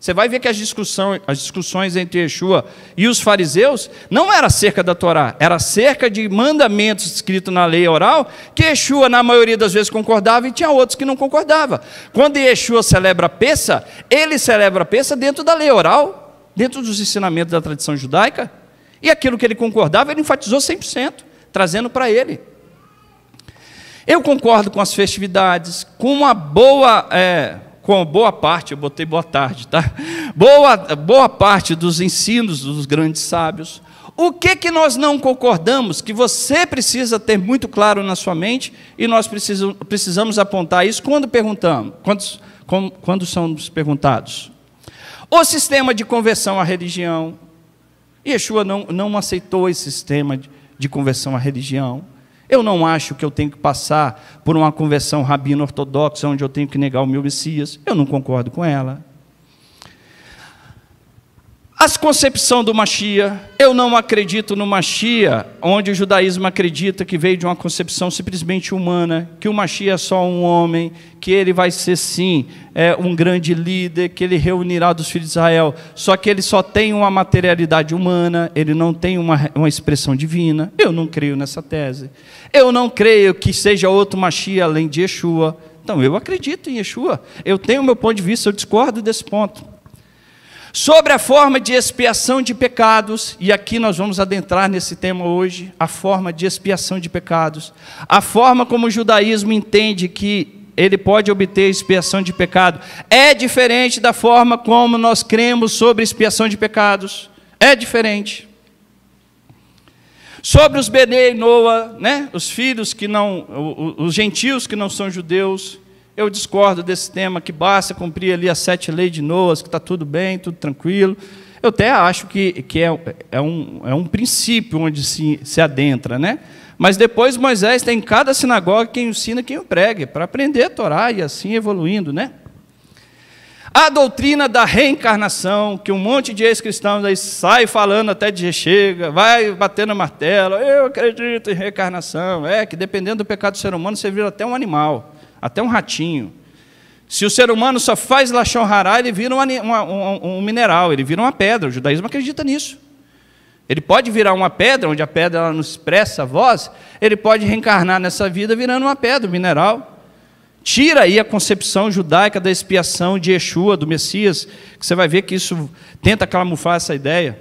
Você vai ver que as discussões, as discussões entre Yeshua e os fariseus não era acerca da Torá, era acerca de mandamentos escritos na lei oral, que Yeshua, na maioria das vezes, concordava e tinha outros que não concordava. Quando Yeshua celebra a Pêssah, ele celebra a Pêssah dentro da lei oral, dentro dos ensinamentos da tradição judaica, e aquilo que ele concordava, ele enfatizou cem por cento, trazendo para ele. Eu concordo com as festividades, com uma boa... É, com boa parte, eu botei boa tarde, tá? Boa, boa parte dos ensinos dos grandes sábios. O que que nós não concordamos, que você precisa ter muito claro na sua mente, e nós precisamos, precisamos apontar isso quando perguntamos, quando, quando, quando somos perguntados. O sistema de conversão à religião. Yeshua não, não aceitou esse sistema de, de conversão à religião. Eu não acho que eu tenho que passar por uma conversão rabino-ortodoxa, onde eu tenho que negar o meu Messias. Eu não concordo com ela. As concepções do Mashiach. Eu não acredito no Mashiach, onde o judaísmo acredita que veio de uma concepção simplesmente humana, que o Mashiach é só um homem, que ele vai ser, sim, é, um grande líder, que ele reunirá dos filhos de Israel. Só que ele só tem uma materialidade humana, ele não tem uma, uma expressão divina. Eu não creio nessa tese. Eu não creio que seja outro Mashiach além de Yeshua. Então, eu acredito em Yeshua. Eu tenho o meu ponto de vista, eu discordo desse ponto. Sobre a forma de expiação de pecados, e aqui nós vamos adentrar nesse tema hoje, a forma de expiação de pecados, a forma como o judaísmo entende que ele pode obter expiação de pecado, é diferente da forma como nós cremos sobre expiação de pecados, é diferente. Sobre os Benei Noa, né? Os filhos que não, os gentios que não são judeus, eu discordo desse tema, que basta cumprir ali as sete leis de Noas, que está tudo bem, tudo tranquilo. Eu até acho que, que é, é, um, é um princípio onde se, se adentra, né? Mas depois Moisés tem em cada sinagoga quem ensina, quem o pregue, para aprender a Torá e assim evoluindo, né? A doutrina da reencarnação, que um monte de ex-cristãos aí sai falando até de chega, vai batendo a martelo, eu acredito em reencarnação, é que dependendo do pecado do ser humano você vira até um animal. Até um ratinho. Se o ser humano só faz lachon hará, ele vira um, uma, um, um mineral, ele vira uma pedra. O judaísmo acredita nisso. Ele pode virar uma pedra, onde a pedra ela não expressa a voz, ele pode reencarnar nessa vida virando uma pedra, um mineral. Tira aí a concepção judaica da expiação de Yeshua, do Messias, que você vai ver que isso tenta camuflar essa ideia.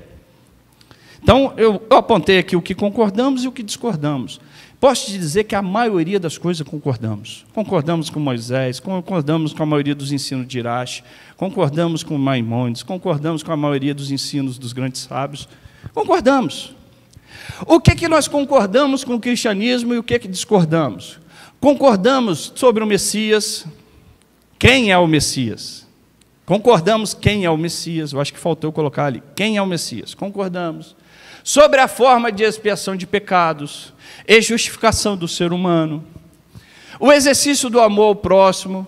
Então, eu, eu apontei aqui o que concordamos e o que discordamos. Posso te dizer que a maioria das coisas concordamos. Concordamos com Moisés, concordamos com a maioria dos ensinos de Irache, concordamos com Maimônides, concordamos com a maioria dos ensinos dos grandes sábios. Concordamos. O que é que nós concordamos com o cristianismo e o que é que discordamos? Concordamos sobre o Messias. Quem é o Messias? Concordamos quem é o Messias. Eu acho que faltou colocar ali. Quem é o Messias? Concordamos. Sobre a forma de expiação de pecados e justificação do ser humano, o exercício do amor ao próximo,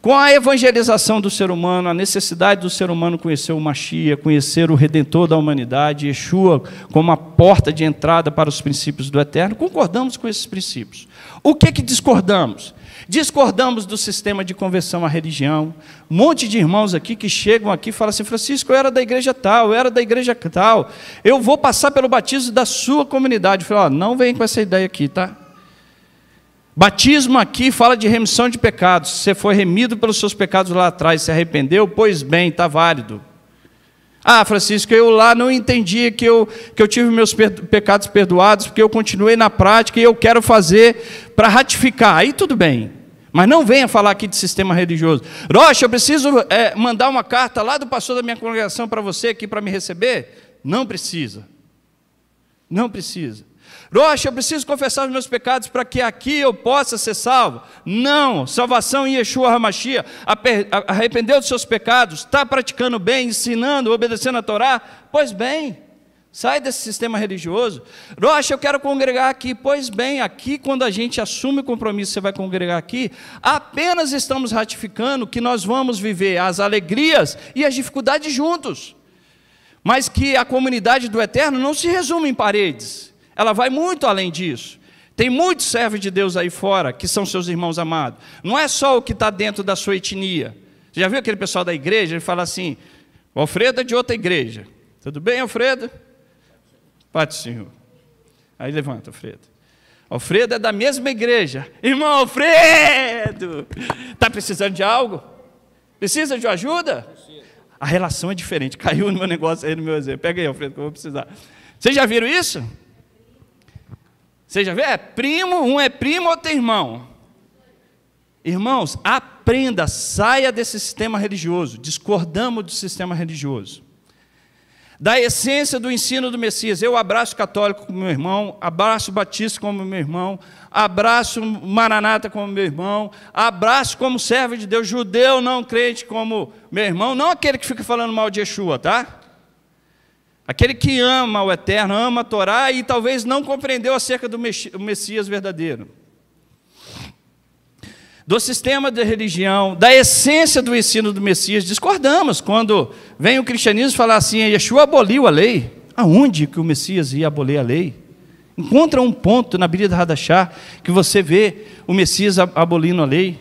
com a evangelização do ser humano, a necessidade do ser humano conhecer o Mashiach, conhecer o Redentor da humanidade, Yeshua, como a porta de entrada para os princípios do Eterno, concordamos com esses princípios. O que que discordamos? Discordamos do sistema de conversão à religião. Um monte de irmãos aqui que chegam aqui e falam assim: Francisco, eu era da igreja tal, eu era da igreja tal, eu vou passar pelo batismo da sua comunidade. Eu falo, ó, não vem com essa ideia aqui, tá? Batismo aqui fala de remissão de pecados. Você foi remido pelos seus pecados lá atrás, se arrependeu, pois bem, está válido. Ah, Francisco, eu lá não entendi que eu, que eu tive meus pecados perdoados, porque eu continuei na prática e eu quero fazer para ratificar. Aí tudo bem, mas não venha falar aqui de sistema religioso. Rocha, eu preciso é, mandar uma carta lá do pastor da minha congregação para você aqui para me receber? Não precisa. Não precisa. Rocha, eu preciso confessar os meus pecados para que aqui eu possa ser salvo? Não, salvação em Yeshua HaMashiach, arrependeu dos seus pecados, está praticando bem, ensinando, obedecendo a Torá, pois bem, sai desse sistema religioso. Rocha, eu quero congregar aqui, pois bem, aqui quando a gente assume o compromisso, você vai congregar aqui, apenas estamos ratificando que nós vamos viver as alegrias e as dificuldades juntos, mas que a comunidade do Eterno não se resume em paredes. Ela vai muito além disso. Tem muitos servos de Deus aí fora, que são seus irmãos amados. Não é só o que está dentro da sua etnia. Você já viu aquele pessoal da igreja? Ele fala assim, o Alfredo é de outra igreja. Tudo bem, Alfredo? Paz do Senhor. Aí levanta, Alfredo. Alfredo é da mesma igreja. Irmão Alfredo, está precisando de algo? Precisa de ajuda? A relação é diferente. Caiu no meu negócio aí, no meu exemplo. Pega aí, Alfredo, que eu vou precisar. Vocês já viram isso? Você já vê? É primo, um é primo, outro é irmão. Irmãos, aprenda, saia desse sistema religioso. Discordamos do sistema religioso. Da essência do ensino do Messias. Eu abraço católico como meu irmão, abraço batista como meu irmão, abraço maranata como meu irmão, abraço como servo de Deus, judeu não crente como meu irmão, não aquele que fica falando mal de Yeshua, tá? Aquele que ama o Eterno, ama a Torá e talvez não compreendeu acerca do Messias verdadeiro. Do sistema de religião, da essência do ensino do Messias, discordamos quando vem o cristianismo falar assim, Yeshua aboliu a lei. Aonde que o Messias ia abolir a lei? Encontra um ponto na Bíblia de Hadashah que você vê o Messias abolindo a lei.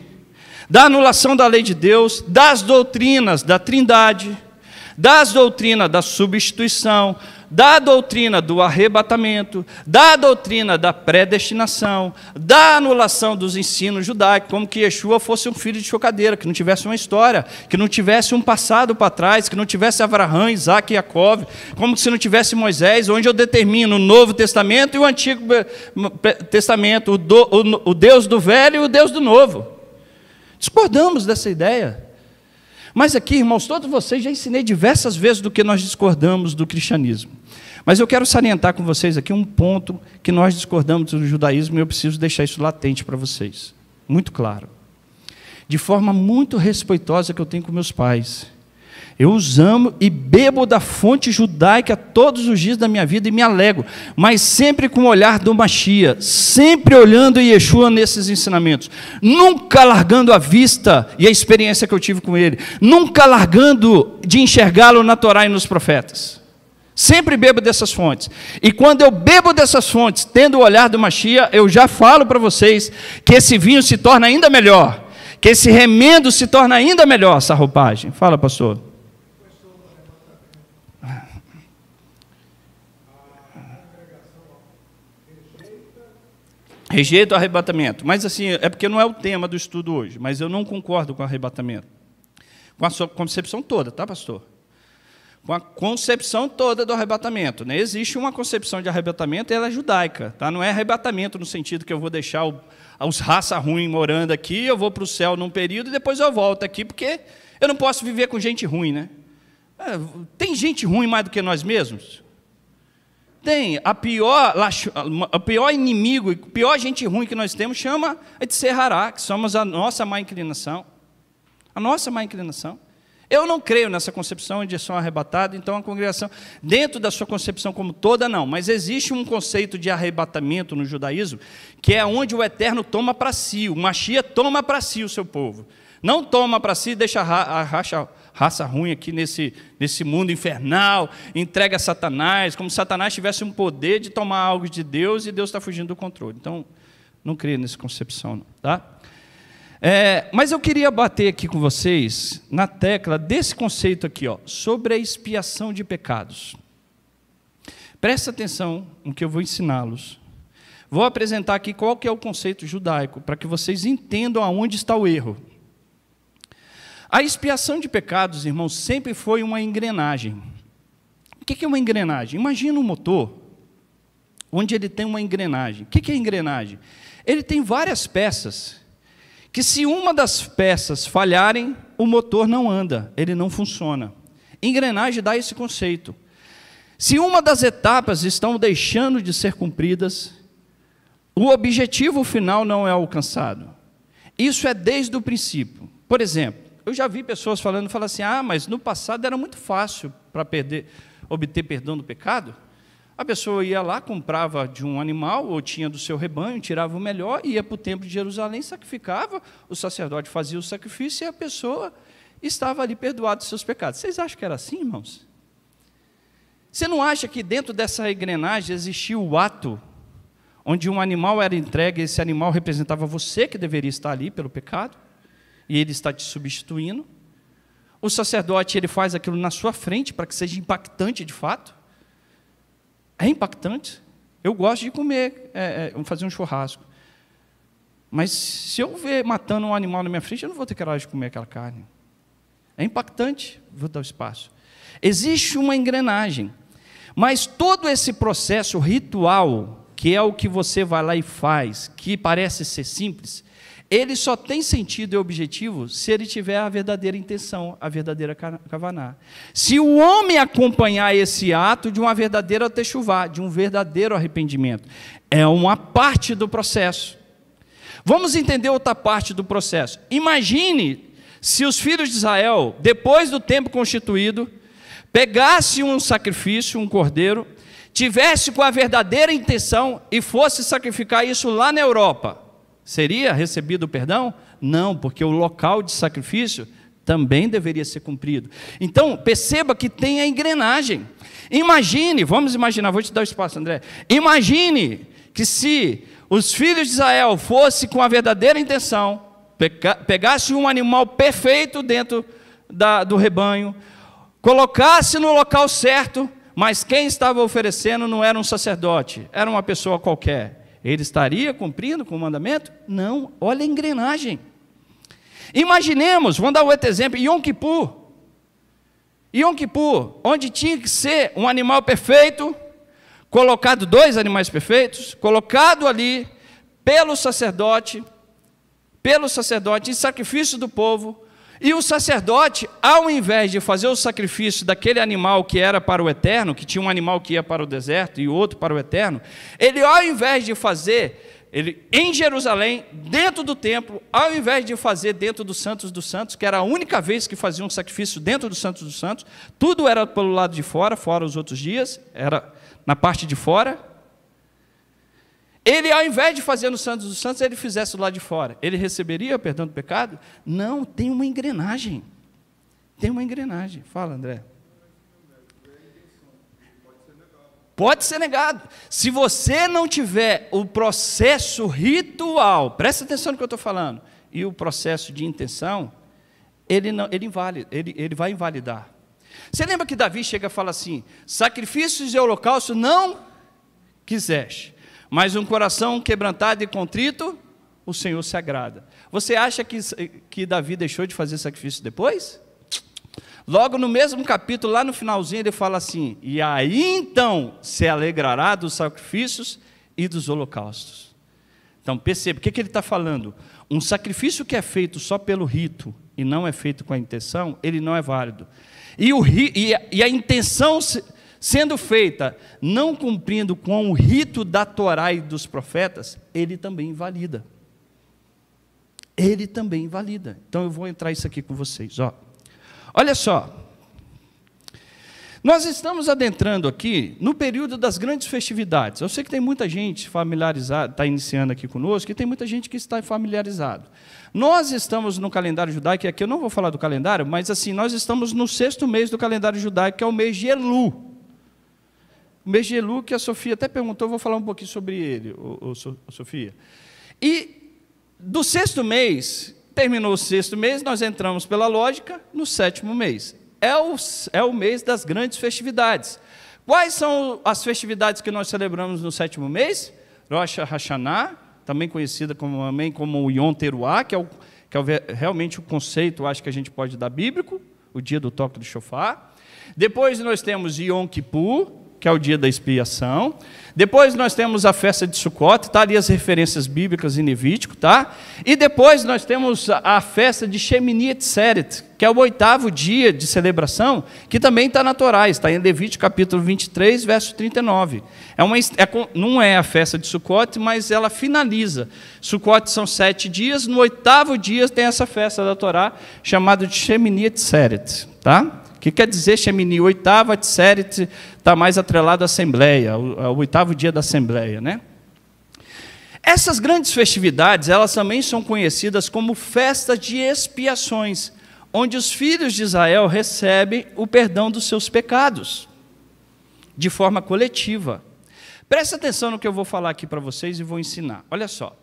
Da anulação da lei de Deus, das doutrinas da Trindade, das doutrinas da substituição, da doutrina do arrebatamento, da doutrina da predestinação, da anulação dos ensinos judaicos, como que Yeshua fosse um filho de chocadeira, que não tivesse uma história, que não tivesse um passado para trás, que não tivesse Abraão, Isaac e Jacó, como se não tivesse Moisés, onde eu determino o Novo Testamento e o Antigo Testamento, o, do, o, o Deus do Velho e o Deus do Novo. Discordamos dessa ideia. Mas aqui, irmãos, todos vocês, já ensinei diversas vezes do que nós discordamos do cristianismo. Mas eu quero salientar com vocês aqui um ponto que nós discordamos do judaísmo e eu preciso deixar isso latente para vocês. Muito claro. De forma muito respeitosa que eu tenho com meus pais. Eu os amo e bebo da fonte judaica todos os dias da minha vida e me alegro, mas sempre com o olhar do Mashiach, sempre olhando Yeshua nesses ensinamentos, nunca largando a vista e a experiência que eu tive com ele, nunca largando de enxergá-lo na Torá e nos profetas. Sempre bebo dessas fontes. E quando eu bebo dessas fontes, tendo o olhar do Mashiach, eu já falo para vocês que esse vinho se torna ainda melhor, que esse remendo se torna ainda melhor, essa roupagem. Fala, pastor. Rejeito o arrebatamento, mas assim, é porque não é o tema do estudo hoje, mas eu não concordo com o arrebatamento, com a sua concepção toda, tá, pastor? com a concepção toda do arrebatamento, né? Existe uma concepção de arrebatamento e ela é judaica, tá? Não é arrebatamento no sentido que eu vou deixar o, os raça ruim morando aqui, eu vou para o céu num período e depois eu volto aqui, porque eu não posso viver com gente ruim, né? Tem gente ruim mais do que nós mesmos? Tem. A pior, a pior inimigo, a pior gente ruim que nós temos chama de Serrará, que somos a nossa má inclinação. A nossa má inclinação. Eu não creio nessa concepção de são arrebatado, então a congregação, dentro da sua concepção como toda, não. Mas existe um conceito de arrebatamento no judaísmo, que é onde o Eterno toma para si, o Mashiach toma para si o seu povo. Não toma para si, deixa a racha... raça ruim aqui nesse, nesse mundo infernal, entrega a Satanás, como se Satanás tivesse um poder de tomar algo de Deus e Deus está fugindo do controle. Então, não creio nessa concepção, não, tá? É, mas eu queria bater aqui com vocês na tecla desse conceito aqui, ó, sobre a expiação de pecados. Presta atenção no que eu vou ensiná-los. Vou apresentar aqui qual que é o conceito judaico, para que vocês entendam aonde está o erro. A expiação de pecados, irmãos, sempre foi uma engrenagem. O que é uma engrenagem? Imagina um motor, onde ele tem uma engrenagem. O que é engrenagem? Ele tem várias peças, que se uma das peças falharem, o motor não anda, ele não funciona. Engrenagem dá esse conceito. Se uma das etapas estão deixando de ser cumpridas, o objetivo final não é alcançado. Isso é desde o princípio. Por exemplo, eu já vi pessoas falando, falando assim, ah, mas no passado era muito fácil para perder, obter perdão do pecado. A pessoa ia lá, comprava de um animal, ou tinha do seu rebanho, tirava o melhor, ia para o templo de Jerusalém, sacrificava, o sacerdote fazia o sacrifício e a pessoa estava ali perdoada dos seus pecados. Vocês acham que era assim, irmãos? Você não acha que dentro dessa engrenagem existia o ato onde um animal era entregue e esse animal representava você que deveria estar ali pelo pecado? E ele está te substituindo. O sacerdote, ele faz aquilo na sua frente para que seja impactante de fato. É impactante. Eu gosto de comer, é, é, fazer um churrasco. Mas se eu ver matando um animal na minha frente, eu não vou ter coragem de comer aquela carne. É impactante. Vou dar o espaço. Existe uma engrenagem. Mas todo esse processo ritual, que é o que você vai lá e faz, que parece ser simples, ele só tem sentido e objetivo se ele tiver a verdadeira intenção, a verdadeira kavaná. Se o homem acompanhar esse ato de uma verdadeira techuvá, de um verdadeiro arrependimento, é uma parte do processo. Vamos entender outra parte do processo. Imagine se os filhos de Israel, depois do tempo constituído, pegassem um sacrifício, um cordeiro, tivesse com a verdadeira intenção e fosse sacrificar isso lá na Europa. Seria recebido o perdão? Não, porque o local de sacrifício também deveria ser cumprido. Então, perceba que tem a engrenagem. Imagine, vamos imaginar, vou te dar espaço, André. Imagine que se os filhos de Israel fossem com a verdadeira intenção, pegasse um animal perfeito dentro da, do rebanho, colocasse no local certo, mas quem estava oferecendo não era um sacerdote, era uma pessoa qualquer. Ele estaria cumprindo com o mandamento? Não, olha a engrenagem. Imaginemos, vamos dar outro exemplo, Yom Kippur. Yom Kippur, onde tinha que ser um animal perfeito, colocado dois animais perfeitos, colocado ali pelo sacerdote, pelo sacerdote em sacrifício do povo, e o sacerdote, ao invés de fazer o sacrifício daquele animal que era para o eterno, que tinha um animal que ia para o deserto e outro para o eterno, ele, ao invés de fazer, ele em Jerusalém, dentro do templo, ao invés de fazer dentro do Santos dos Santos, que era a única vez que fazia um sacrifício dentro do Santos dos Santos, tudo era pelo lado de fora, fora os outros dias, era na parte de fora, ele, ao invés de fazer no Santos dos Santos, ele fizesse lá de fora. Ele receberia o perdão do pecado? Não, tem uma engrenagem. Tem uma engrenagem. Fala, André. Pode ser negado. Se você não tiver o processo ritual, presta atenção no que eu estou falando, e o processo de intenção, ele, não, ele, invali, ele, ele vai invalidar. Você lembra que Davi chega e fala assim, sacrifícios e holocausto não quiseste, mas um coração quebrantado e contrito, o Senhor se agrada. Você acha que, que Davi deixou de fazer sacrifício depois? Logo no mesmo capítulo, lá no finalzinho, ele fala assim: e aí então se alegrará dos sacrifícios e dos holocaustos. Então perceba, o que, que ele está falando? Um sacrifício que é feito só pelo rito e não é feito com a intenção, ele não é válido. E, o, e, a, e a intenção se, sendo feita, não cumprindo com o rito da Torá e dos profetas, ele também invalida. Ele também invalida. Então eu vou entrar isso aqui com vocês. Ó. Olha só. Nós estamos adentrando aqui no período das grandes festividades. Eu sei que tem muita gente familiarizada, está iniciando aqui conosco, e tem muita gente que está familiarizado. Nós estamos no calendário judaico, e aqui eu não vou falar do calendário, mas assim, nós estamos no sexto mês do calendário judaico, que é o mês de Elu. O mês de Elu, que a Sofia até perguntou, eu vou falar um pouquinho sobre ele, ô, ô, ô, Sofia. E do sexto mês, terminou o sexto mês, nós entramos pela lógica no sétimo mês. É o, é o mês das grandes festividades. Quais são as festividades que nós celebramos no sétimo mês? Rosh Hashanah, também conhecida como, também como o Yom Teruah, que é, o, que é o, realmente o conceito, acho que a gente pode dar bíblico, o dia do toque do shofar. Depois nós temos Yom Kippur, que é o dia da expiação. Depois nós temos a festa de Sukkot, está ali as referências bíblicas em Levítico, tá? E depois nós temos a festa de Shemini Atzeret, que é o oitavo dia de celebração, que também está na Torá, está em Levítico capítulo vinte e três, verso trinta e nove. É uma, é, não é a festa de Sukkot, mas ela finaliza. Sukkot são sete dias, no oitavo dia tem essa festa da Torá, chamada de Shemini Atzeret, tá? O que quer dizer Shemini? Oitava, Atzeret, está mais atrelado à Assembleia, o oitavo dia da Assembleia, né? Essas grandes festividades, elas também são conhecidas como festas de expiações, onde os filhos de Israel recebem o perdão dos seus pecados, de forma coletiva. Presta atenção no que eu vou falar aqui para vocês e vou ensinar. Olha só,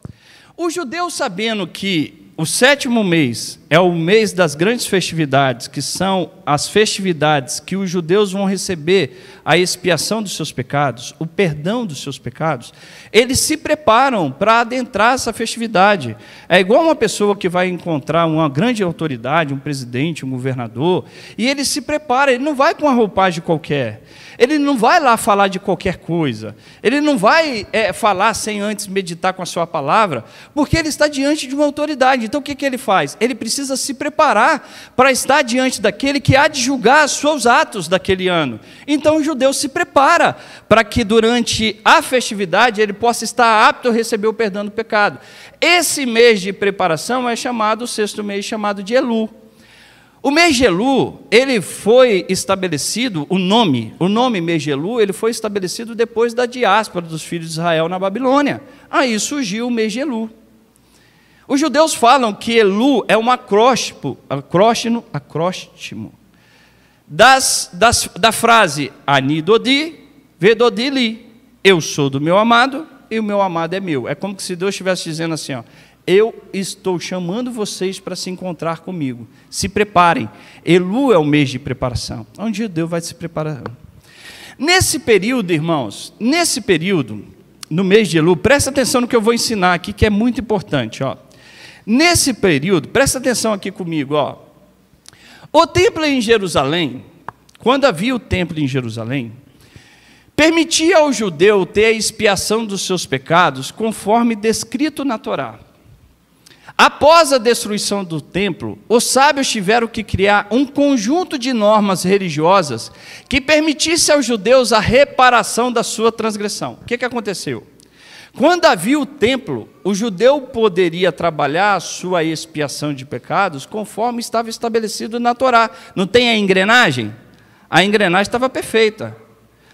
os judeus, sabendo que o sétimo mês é o mês das grandes festividades, que são as festividades que os judeus vão receber a expiação dos seus pecados, o perdão dos seus pecados, eles se preparam para adentrar essa festividade. É igual uma pessoa que vai encontrar uma grande autoridade, um presidente, um governador, e ele se prepara, ele não vai com uma roupagem qualquer, ele não vai lá falar de qualquer coisa, ele não vai é, falar sem antes meditar com a sua palavra, porque ele está diante de uma autoridade. Então, o que, que ele faz? Ele precisa se preparar para estar diante daquele que há de julgar os seus atos daquele ano. Então, o judeu se prepara para que, durante a festividade, ele possa estar apto a receber o perdão do pecado. Esse mês de preparação é chamado, o sexto mês, chamado de Elu. O mês de Elu, ele foi estabelecido, o nome, o nome mês de Elu, ele foi estabelecido depois da diáspora dos filhos de Israel na Babilônia. Aí surgiu o mês de Elu. Os judeus falam que Elu é um acróstipo, acróstimo, acróstimo das, das, da frase Anidodi, Vedodili, eu sou do meu amado e o meu amado é meu. É como se Deus estivesse dizendo assim, ó, eu estou chamando vocês para se encontrar comigo, se preparem. Elu é o mês de preparação, onde o judeu vai se preparar. Nesse período, irmãos, nesse período, no mês de Elu, presta atenção no que eu vou ensinar aqui, que é muito importante, ó. Nesse período, presta atenção aqui comigo, ó. O templo em Jerusalém, quando havia o templo em Jerusalém, permitia ao judeu ter a expiação dos seus pecados, conforme descrito na Torá. Após a destruição do templo, os sábios tiveram que criar um conjunto de normas religiosas que permitisse aos judeus a reparação da sua transgressão. O que, que aconteceu? Quando havia o templo, o judeu poderia trabalhar a sua expiação de pecados conforme estava estabelecido na Torá. Não tem a engrenagem? A engrenagem estava perfeita.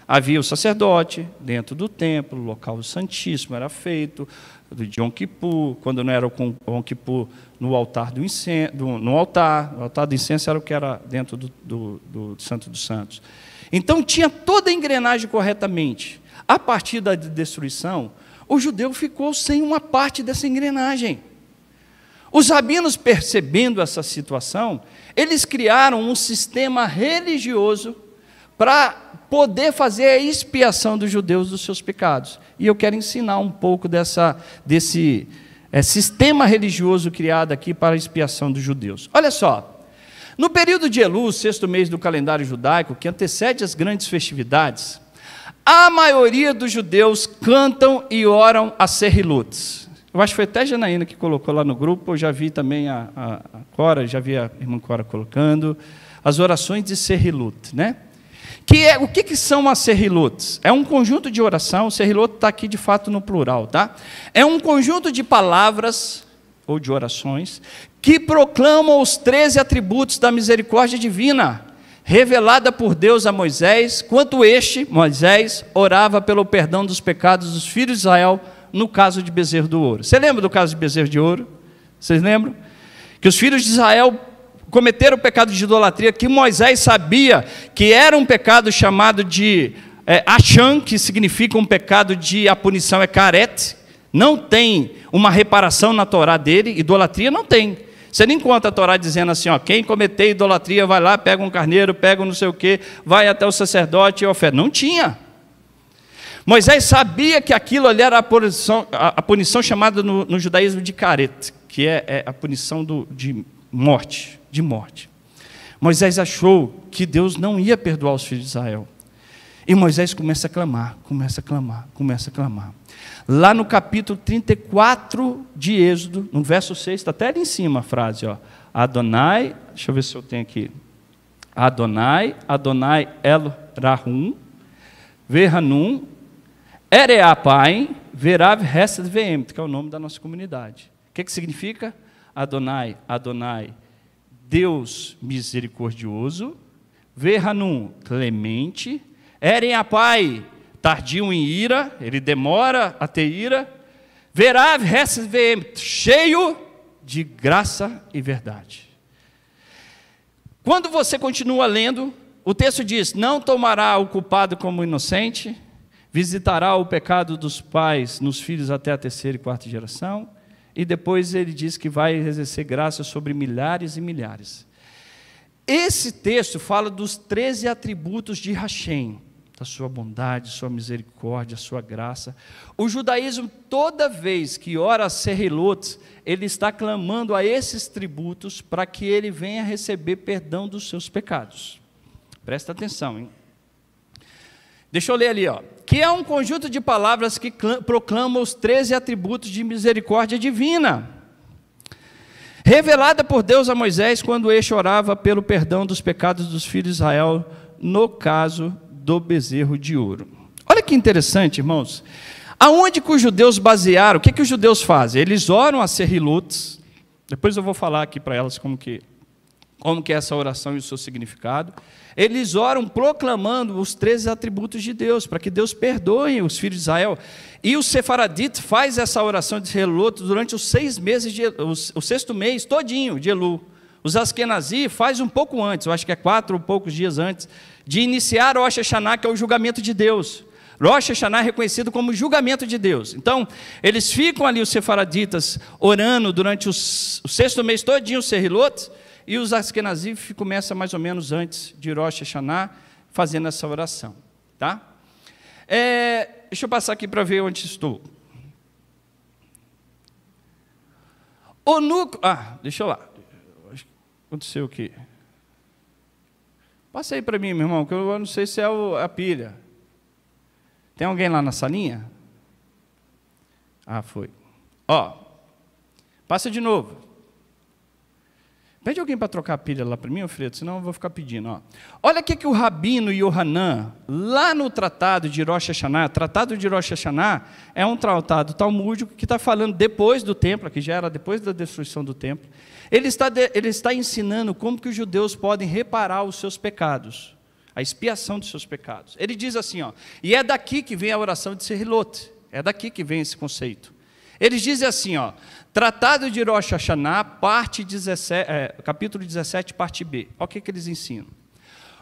Havia o sacerdote dentro do templo, o local santíssimo era feito, do Yom Kippur, quando não era o Yom Kippur, no altar do incenso, do, no altar, o altar do incenso era o que era dentro do, do, do Santo dos Santos. Então tinha toda a engrenagem corretamente. A partir da destruição, o judeu ficou sem uma parte dessa engrenagem. Os rabinos, percebendo essa situação, eles criaram um sistema religioso para poder fazer a expiação dos judeus dos seus pecados. E eu quero ensinar um pouco dessa, desse é, sistema religioso criado aqui para a expiação dos judeus. Olha só, No período de Elu, o sexto mês do calendário judaico, que antecede as grandes festividades, a maioria dos judeus cantam e oram a Serrilot. Eu acho que foi até a Janaína que colocou lá no grupo, eu já vi também a, a, a Cora, já vi a irmã Cora colocando, as orações de Serrilot, né? Que é, o que, que são as serrilotes? É um conjunto de oração, o serrilote está aqui de fato no plural, tá? É um conjunto de palavras, ou de orações, que proclamam os treze atributos da misericórdia divina, revelada por Deus a Moisés, quanto este, Moisés, orava pelo perdão dos pecados dos filhos de Israel, no caso de bezerro de ouro. Você lembra do caso de bezerro de ouro? Vocês lembram? Que os filhos de Israel cometeram o pecado de idolatria, que Moisés sabia que era um pecado chamado de é, achan, que significa um pecado de, a punição é caret, não tem uma reparação na Torá dele, idolatria não tem. Você nem encontra a Torá dizendo assim, ó, quem cometer idolatria vai lá, pega um carneiro, pega um não sei o quê, vai até o sacerdote e oferta. Não tinha. Moisés sabia que aquilo ali era a punição, a, a punição chamada no, no judaísmo de caret, que é, é a punição do, de morte. de morte. Moisés achou que Deus não ia perdoar os filhos de Israel. E Moisés começa a clamar, começa a clamar, começa a clamar. Lá no capítulo trinta e quatro de Êxodo, no verso seis, está até ali em cima a frase, ó. Adonai, deixa eu ver se eu tenho aqui. Adonai, Adonai el-Rahum, Verhanum, Ereapaim, Verav Hesed Veemet, que é o nome da nossa comunidade. O que, que significa? Adonai, Adonai, Deus misericordioso, Verhanum, clemente, Ereapai, tardio em ira, ele demora a ter ira, Verav Hesed Veemet, cheio de graça e verdade. Quando você continua lendo, o texto diz, não tomará o culpado como inocente, visitará o pecado dos pais nos filhos até a terceira e quarta geração, e depois ele diz que vai exercer graça sobre milhares e milhares. Esse texto fala dos treze atributos de Hashem, da sua bondade, sua misericórdia, sua graça. O judaísmo, toda vez que ora a Serrilot, ele está clamando a esses tributos para que ele venha receber perdão dos seus pecados. Presta atenção, hein? Deixa eu ler ali, ó. Que é um conjunto de palavras que proclama os treze atributos de misericórdia divina, revelada por Deus a Moisés, quando este orava pelo perdão dos pecados dos filhos de Israel, no caso do bezerro de ouro. Olha que interessante, irmãos. Aonde que os judeus basearam, o que, que os judeus fazem? Eles oram a serrilotes, depois eu vou falar aqui para elas como que... como que é essa oração e o seu significado, eles oram proclamando os treze atributos de Deus, para que Deus perdoe os filhos de Israel, e o sefaradita faz essa oração de Serrilot durante os seis meses, de, o sexto mês todinho de Elu, os Askenazi faz um pouco antes, eu acho que é quatro ou poucos dias antes, de iniciar Rosh Hashanah, que é o julgamento de Deus. Rosh Hashanah é reconhecido como julgamento de Deus. Então, eles ficam ali, os sefaraditas, orando durante os, o sexto mês todinho, o Serrilot, e os Askenazi começam mais ou menos antes de Rosh Hashanah, fazendo essa oração. Tá? É, deixa eu passar aqui para ver onde estou. O núcleo... Ah, deixa eu lá. Aconteceu o quê? Passa aí para mim, meu irmão, que eu não sei se é a pilha. Tem alguém lá na salinha? Ah, foi. Ó, passa de novo. Pede alguém para trocar a pilha lá para mim, Alfredo, senão eu vou ficar pedindo. Ó. Olha o que, que o Rabino Yohanan, lá no Tratado de Rosh Hashanah, Tratado de Rosh Hashanah é um tratado talmúdico que está falando depois do templo, que já era depois da destruição do templo, ele está, de, ele está ensinando como que os judeus podem reparar os seus pecados, a expiação dos seus pecados. Ele diz assim, ó, e é daqui que vem a oração de Serrilot, é daqui que vem esse conceito. Eles dizem assim, ó, Tratado de Rosh Hashanah, parte dezessete, é, capítulo dezessete, parte B. Olha o que, que eles ensinam.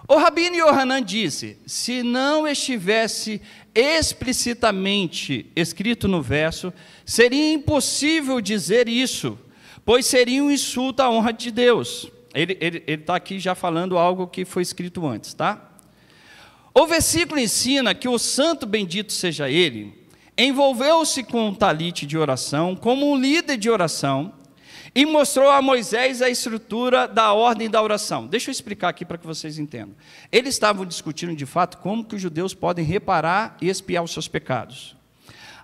O Rabino Yohanan disse, se não estivesse explicitamente escrito no verso, seria impossível dizer isso, pois seria um insulto à honra de Deus. Ele está aqui já falando algo que foi escrito antes, tá? O versículo ensina que o santo bendito seja ele, envolveu-se com o talite de oração, como um líder de oração, E mostrou a Moisés a estrutura da ordem da oração. Deixa eu explicar aqui para que vocês entendam. Eles estavam discutindo de fato como que os judeus podem reparar e expiar os seus pecados.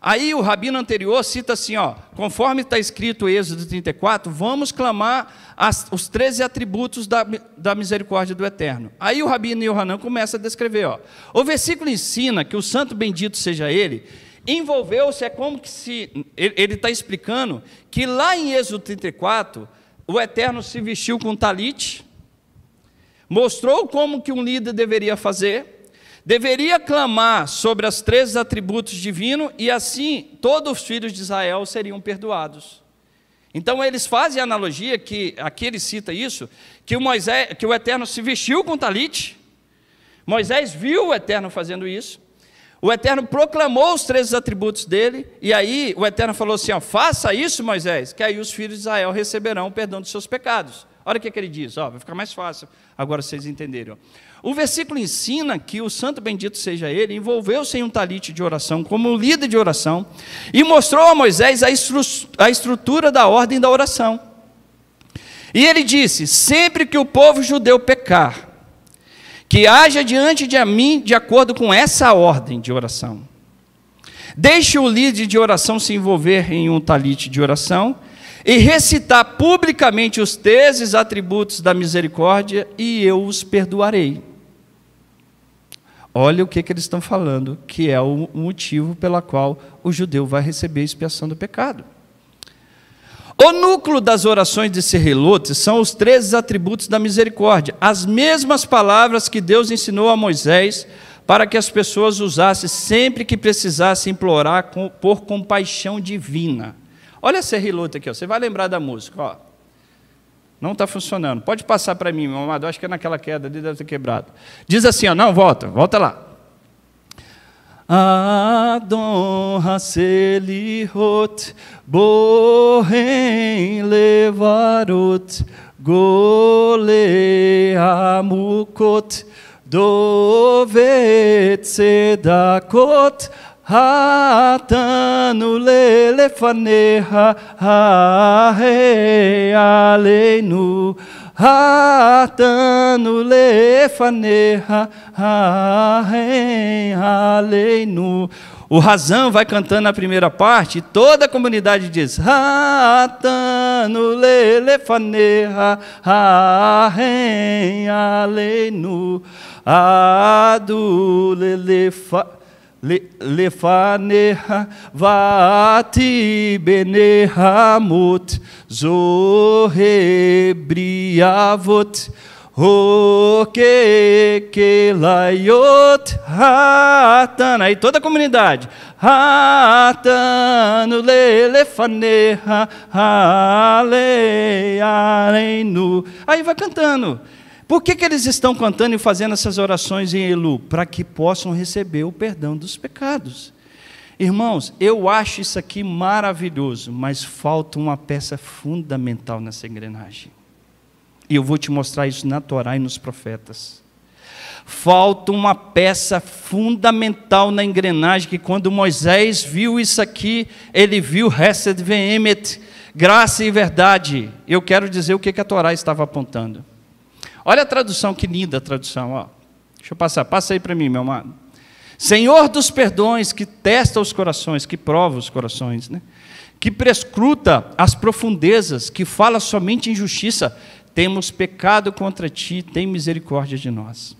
Aí o rabino anterior cita assim, ó, conforme está escrito em Êxodo trinta e quatro, vamos clamar as, os treze atributos da, da misericórdia do Eterno. Aí o rabino Yohanan começa a descrever, ó, o versículo ensina que o santo bendito seja ele, envolveu-se, é como que se, ele está explicando que lá em Êxodo trinta e quatro, o Eterno se vestiu com talite, mostrou como que um líder deveria fazer, deveria clamar sobre os três atributos divinos, e assim todos os filhos de Israel seriam perdoados. Então eles fazem a analogia, que aqui ele cita isso, que o, Moisés, que o Eterno se vestiu com talite, Moisés viu o Eterno fazendo isso, o Eterno proclamou os três atributos dele, e aí o Eterno falou assim, ó, faça isso, Moisés, que aí os filhos de Israel receberão o perdão dos seus pecados. Olha o que, é que ele diz, ó, vai ficar mais fácil agora vocês entenderem. Ó. O versículo ensina que o santo bendito seja ele, envolveu-se em um talite de oração, como um líder de oração, e mostrou a Moisés a, estru a estrutura da ordem da oração. E ele disse, sempre que o povo judeu pecar, que haja diante de mim de acordo com essa ordem de oração. Deixe o líder de oração se envolver em um talite de oração, e recitar publicamente os três atributos da misericórdia, e eu os perdoarei. Olha o que, que eles estão falando, que é o motivo pela qual o judeu vai receber a expiação do pecado. O núcleo das orações de Serelot são os três atributos da misericórdia, as mesmas palavras que Deus ensinou a Moisés, para que as pessoas usassem sempre que precisassem implorar por compaixão divina. Olha essa Serelot aqui, ó. Você vai lembrar da música, ó. Não está funcionando. Pode passar para mim, meu amado. Acho que é naquela queda ali, deve ter quebrado. Diz assim, ó. Não, volta, volta lá. Adon Serelot Bohem Levarot Goleamukot Dovet Sedakot Hatanu lelefaneha hahei aleinu, hatanu lelefaneha hahei aleinu. O Razan vai cantando a primeira parte, e toda a comunidade diz hatanu lelefaneha hahei aleinu, adu lelefaneha lefaneha vati benehamot zohebriavot okekelayot hatana. Aí toda a comunidade hatanu lelefaneha haleinu. Aí vai cantando. Por que que eles estão cantando e fazendo essas orações em Elu? Para que possam receber o perdão dos pecados. Irmãos, eu acho isso aqui maravilhoso, mas falta uma peça fundamental nessa engrenagem. E eu vou te mostrar isso na Torá e nos profetas. Falta uma peça fundamental na engrenagem, que quando Moisés viu isso aqui, ele viu Hesed ve'emet, graça e verdade. Eu quero dizer o que que a Torá estava apontando. Olha a tradução, que linda a tradução. Ó. Deixa eu passar, passa aí para mim, meu amado. Senhor dos perdões, que testa os corações, que prova os corações, né? Que prescruta as profundezas, que fala somente em justiça, temos pecado contra ti, tem misericórdia de nós.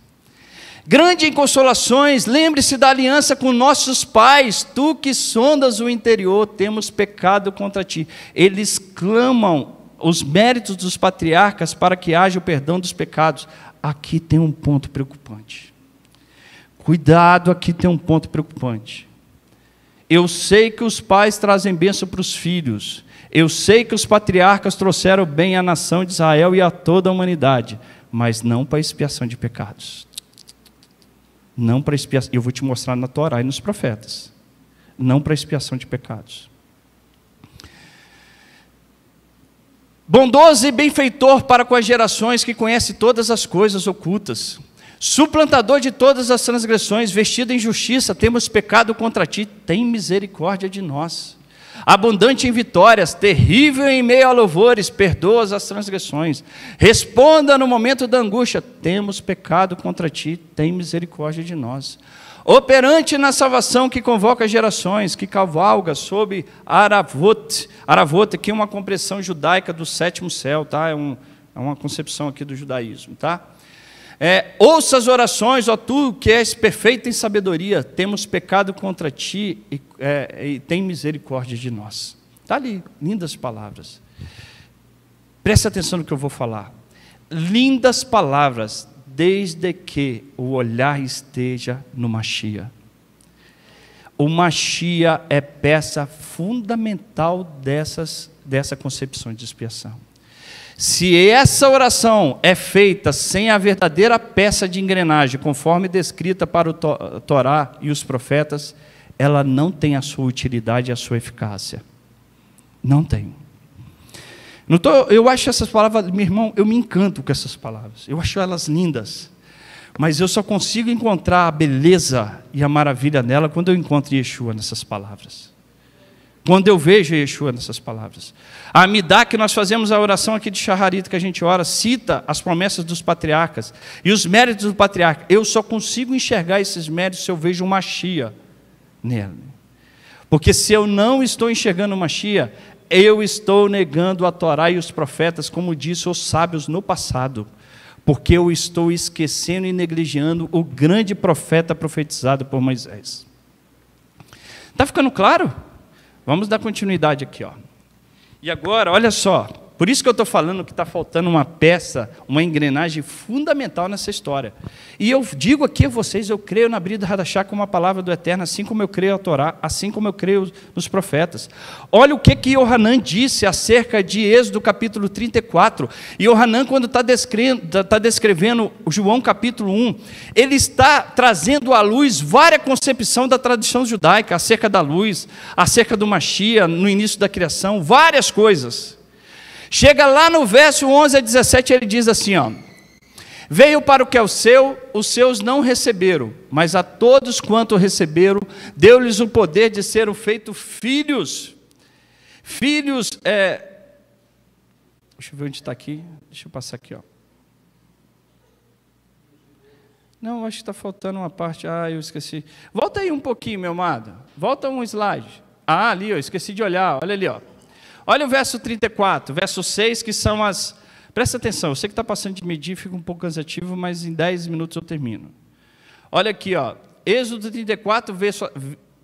Grande em consolações, lembre-se da aliança com nossos pais, tu que sondas o interior, temos pecado contra ti. Eles clamam os méritos dos patriarcas para que haja o perdão dos pecados. Aqui tem um ponto preocupante. Cuidado, aqui tem um ponto preocupante. Eu sei que os pais trazem bênção para os filhos. Eu sei que os patriarcas trouxeram bem à nação de Israel e a toda a humanidade, mas não para expiação de pecados. Não para expiação. Eu vou te mostrar na Torá e nos profetas. Não para expiação de pecados. Bondoso e benfeitor para com as gerações, que conhece todas as coisas ocultas. Suplantador de todas as transgressões, vestido em justiça, temos pecado contra ti, tem misericórdia de nós. abundante em vitórias, terrível em meio a louvores, perdoa as transgressões, responda no momento da angústia, temos pecado contra ti, tem misericórdia de nós, operante na salvação que convoca gerações, que cavalga sobre Aravot, Aravot, que é uma compressão judaica do sétimo céu, tá? É, um, é uma concepção aqui do judaísmo, tá? É, ouça as orações, ó tu que és perfeito em sabedoria, temos pecado contra ti e, é, e tem misericórdia de nós. Está ali, lindas palavras. Preste atenção no que eu vou falar. Lindas palavras, desde que o olhar esteja no Machia. O Machia é peça fundamental dessas, dessa concepção de expiação. Se essa oração é feita sem a verdadeira peça de engrenagem, conforme descrita para o Torá e os profetas, ela não tem a sua utilidade e a sua eficácia. Não tem. Não tô, eu acho essas palavras, meu irmão, eu me encanto com essas palavras. Eu acho elas lindas. Mas eu só consigo encontrar a beleza e a maravilha nela quando eu encontro Yeshua nessas palavras. Quando eu vejo Yeshua nessas palavras. A Midá, que nós fazemos a oração aqui de Shaharita, que a gente ora, cita as promessas dos patriarcas e os méritos do patriarca. Eu só consigo enxergar esses méritos se eu vejo o Machia nele. Porque se eu não estou enxergando o Machia, eu estou negando a Torá e os profetas, como disse os sábios no passado. Porque eu estou esquecendo e negligenciando o grande profeta profetizado por Moisés. Está ficando claro? Vamos dar continuidade aqui, ó. E agora, olha só, por isso que eu estou falando que está faltando uma peça, uma engrenagem fundamental nessa história. E eu digo aqui a vocês, eu creio na Brida Hadashah como uma palavra do Eterno, assim como eu creio a Torá, assim como eu creio nos profetas. Olha o que que Yohanan disse acerca de Êxodo capítulo trinta e quatro. Yohanan, quando está descrevendo, tá descrevendo João capítulo um, ele está trazendo à luz várias concepções da tradição judaica, acerca da luz, acerca do Machia, no início da criação, várias coisas. Chega lá no verso onze a dezessete, ele diz assim, ó, veio para o que é o seu, os seus não receberam, mas a todos quanto receberam, deu-lhes o poder de serem feitos filhos, filhos, é... deixa eu ver onde está aqui, deixa eu passar aqui, ó, não, acho que está faltando uma parte, ah, eu esqueci, volta aí um pouquinho, meu amado, volta um slide, ah, ali, ó, esqueci de olhar, olha ali, ó, olha o verso trinta e quatro, verso seis, que são as... Presta atenção, eu sei que está passando de medir, fica um pouco cansativo, mas em dez minutos eu termino. Olha aqui, ó, Êxodo trinta e quatro, verso,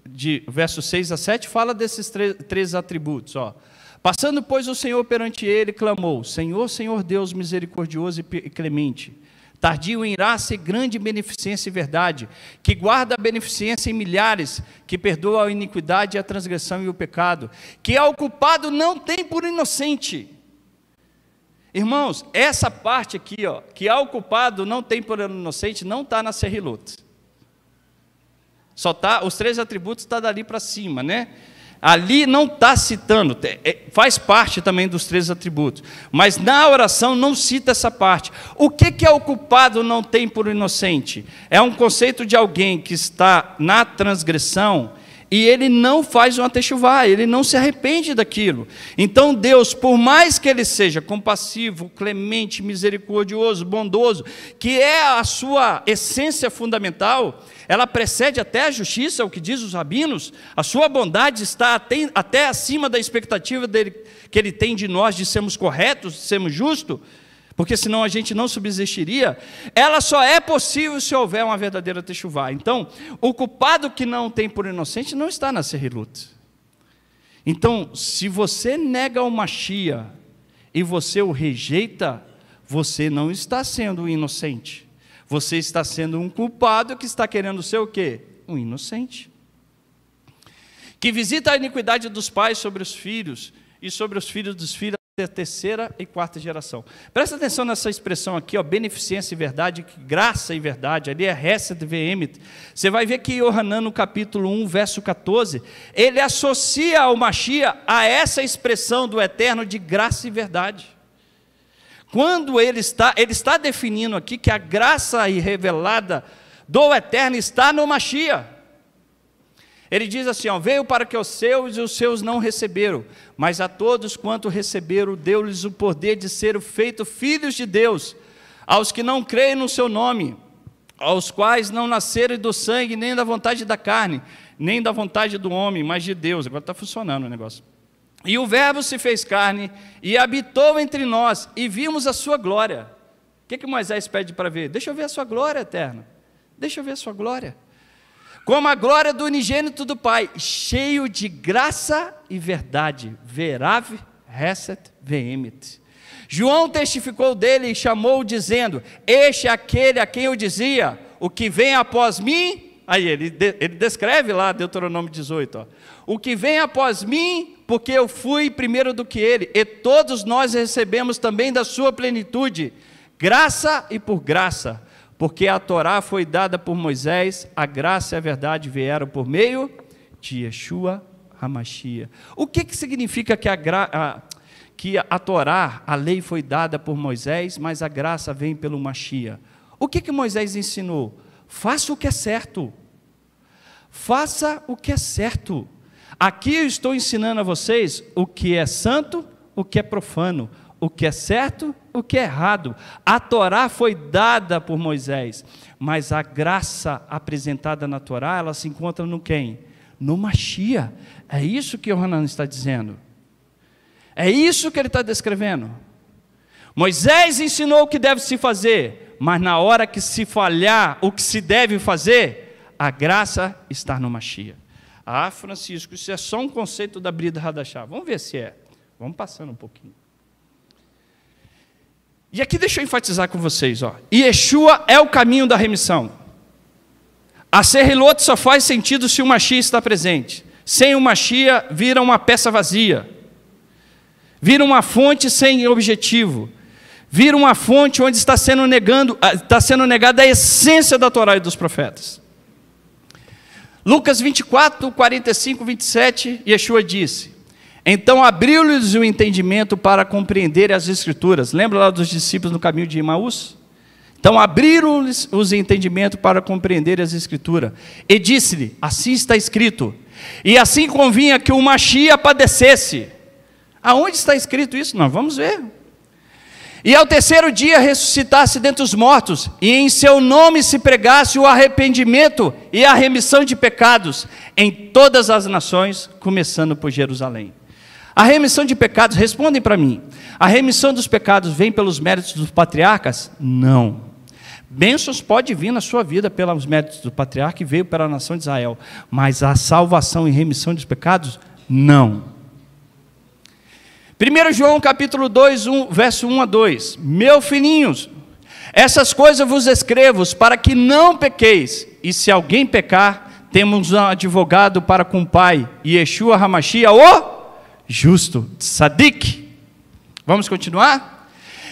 de, verso seis a sete, fala desses três, três atributos. Ó. Passando, pois, o Senhor perante ele, clamou, Senhor, Senhor Deus misericordioso e clemente, tardio em ira-se, grande beneficência e verdade, que guarda a beneficência em milhares, que perdoa a iniquidade, a transgressão e o pecado, que ao culpado não tem por inocente. Irmãos, essa parte aqui, ó, que ao culpado não tem por inocente, não está na Serrilot. Só está, os três atributos estão dali para cima, né? Ali não está citando, faz parte também dos três atributos, mas na oração não cita essa parte. O que que é o culpado não tem por inocente? É um conceito de alguém que está na transgressão e ele não faz uma techuvá, ele não se arrepende daquilo. Então Deus, por mais que ele seja compassivo, clemente, misericordioso, bondoso, que é a sua essência fundamental, ela precede até a justiça, o que diz os rabinos, a sua bondade está até, até acima da expectativa dele, que ele tem de nós, de sermos corretos, de sermos justos, porque senão a gente não subsistiria. Ela só é possível se houver uma verdadeira techuvá. Então, o culpado que não tem por inocente não está na Serrilot. Então, se você nega o Machia e você o rejeita, você não está sendo um inocente. Você está sendo um culpado que está querendo ser o quê? Um inocente. Que visita a iniquidade dos pais sobre os filhos e sobre os filhos dos filhos da terceira e quarta geração. Presta atenção nessa expressão aqui, ó, beneficência e verdade, graça e verdade, ali é Hesed Veemet. Você vai ver que Yohanan, no capítulo um, verso catorze, ele associa ao Machia a essa expressão do Eterno de graça e verdade. Quando ele está, ele está definindo aqui que a graça revelada do Eterno está no Machia. Ele diz assim, ó, veio para que os seus e os seus não receberam, mas a todos quanto receberam, deu-lhes o poder de serem feitos filhos de Deus, aos que não creem no seu nome, aos quais não nasceram do sangue, nem da vontade da carne, nem da vontade do homem, mas de Deus. Agora está funcionando o negócio. E o verbo se fez carne e habitou entre nós, e vimos a sua glória. O que, que Moisés pede para ver? Deixa eu ver a sua glória eterna. Deixa eu ver a sua glória. Como a glória do unigênito do Pai, cheio de graça e verdade. Verav Hesed Veemet. João testificou dele e chamou, dizendo, este é aquele a quem eu dizia, o que vem após mim... Aí ele, de, ele descreve lá, Deuteronômio dezoito, ó. O que vem após mim, porque eu fui primeiro do que ele, e todos nós recebemos também da sua plenitude, graça e por graça, porque a Torá foi dada por Moisés, a graça e a verdade vieram por meio de Yeshua HaMashiach. O que, que significa que a, gra, a, que a Torá, a lei foi dada por Moisés, mas a graça vem pelo Mashiach? O que, que Moisés ensinou? Faça o que é certo, faça o que é certo. Aqui eu estou ensinando a vocês o que é santo, o que é profano, o que é certo, o que é errado. A Torá foi dada por Moisés, mas a graça apresentada na Torá, ela se encontra no quem? No Mashiach. É isso que o Hanan está dizendo, é isso que ele está descrevendo. Moisés ensinou o que deve se fazer, mas na hora que se falhar o que se deve fazer, a graça está no Mashiach. Ah, Francisco, isso é só um conceito da Brida Hadashah. Vamos ver se é. Vamos passando um pouquinho. E aqui deixa eu enfatizar com vocês, ó. Yeshua é o caminho da remissão. A Serrilot só faz sentido se o Mashiach está presente. Sem o Mashiach, vira uma peça vazia. Vira uma fonte sem objetivo. Vira uma fonte onde está sendo, negando, está sendo negada a essência da Torá e dos profetas. Lucas vinte e quatro, quarenta e cinco, vinte e sete, Yeshua disse, então abriu-lhes o entendimento para compreender as Escrituras. Lembra lá dos discípulos no caminho de Emaús? Então abriram-lhes os entendimento para compreender as Escrituras. E disse-lhe, assim está escrito, e assim convinha que o Mashiach padecesse. Aonde está escrito isso? Nós vamos ver. E ao terceiro dia ressuscitasse dentre os mortos, e em seu nome se pregasse o arrependimento e a remissão de pecados em todas as nações, começando por Jerusalém. A remissão de pecados, respondem para mim, a remissão dos pecados vem pelos méritos dos patriarcas? Não. Bênçãos pode vir na sua vida pelos méritos do patriarca e veio pela nação de Israel, mas a salvação e remissão dos pecados? Não. primeiro João capítulo dois, verso um a dois. Meus filhinhos, essas coisas vos escrevo para que não pequeis, e se alguém pecar, temos um advogado para com o Pai, Yeshua HaMashiach, o justo, Tzadik. Vamos continuar?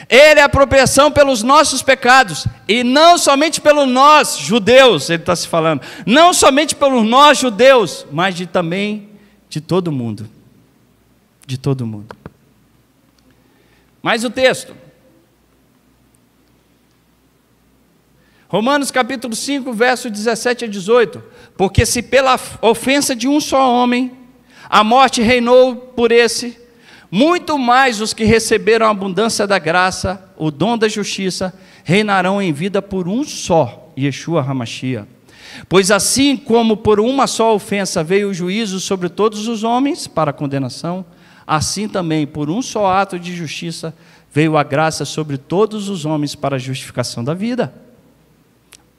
Ele é a propiciação pelos nossos pecados, e não somente pelo nós, judeus, ele está se falando, não somente pelos nós, judeus, mas de, também de todo mundo, de todo mundo. Mais o texto. Romanos capítulo cinco, verso dezessete a dezoito. Porque se pela ofensa de um só homem, a morte reinou por esse, muito mais os que receberam a abundância da graça, o dom da justiça, reinarão em vida por um só, Yeshua HaMashiach. Pois assim como por uma só ofensa veio o juízo sobre todos os homens para a condenação, assim também, por um só ato de justiça, veio a graça sobre todos os homens para a justificação da vida.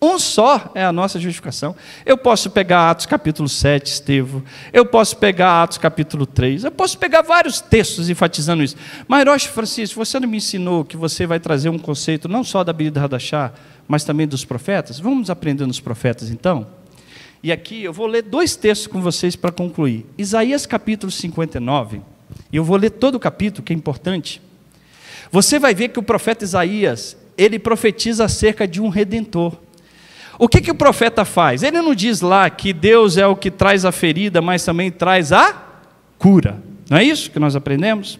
Um só é a nossa justificação. Eu posso pegar Atos capítulo sete, Estevão, eu posso pegar Atos capítulo três, eu posso pegar vários textos enfatizando isso. Mas, Rocha Francisco, você não me ensinou que você vai trazer um conceito não só da Brida Hadashah, mas também dos profetas? Vamos aprender nos profetas, então? E aqui eu vou ler dois textos com vocês para concluir. Isaías capítulo cinquenta e nove... E eu vou ler todo o capítulo, que é importante. Você vai ver que o profeta Isaías, ele profetiza acerca de um redentor. O que, que o profeta faz? Ele não diz lá que Deus é o que traz a ferida, mas também traz a cura. Não é isso que nós aprendemos?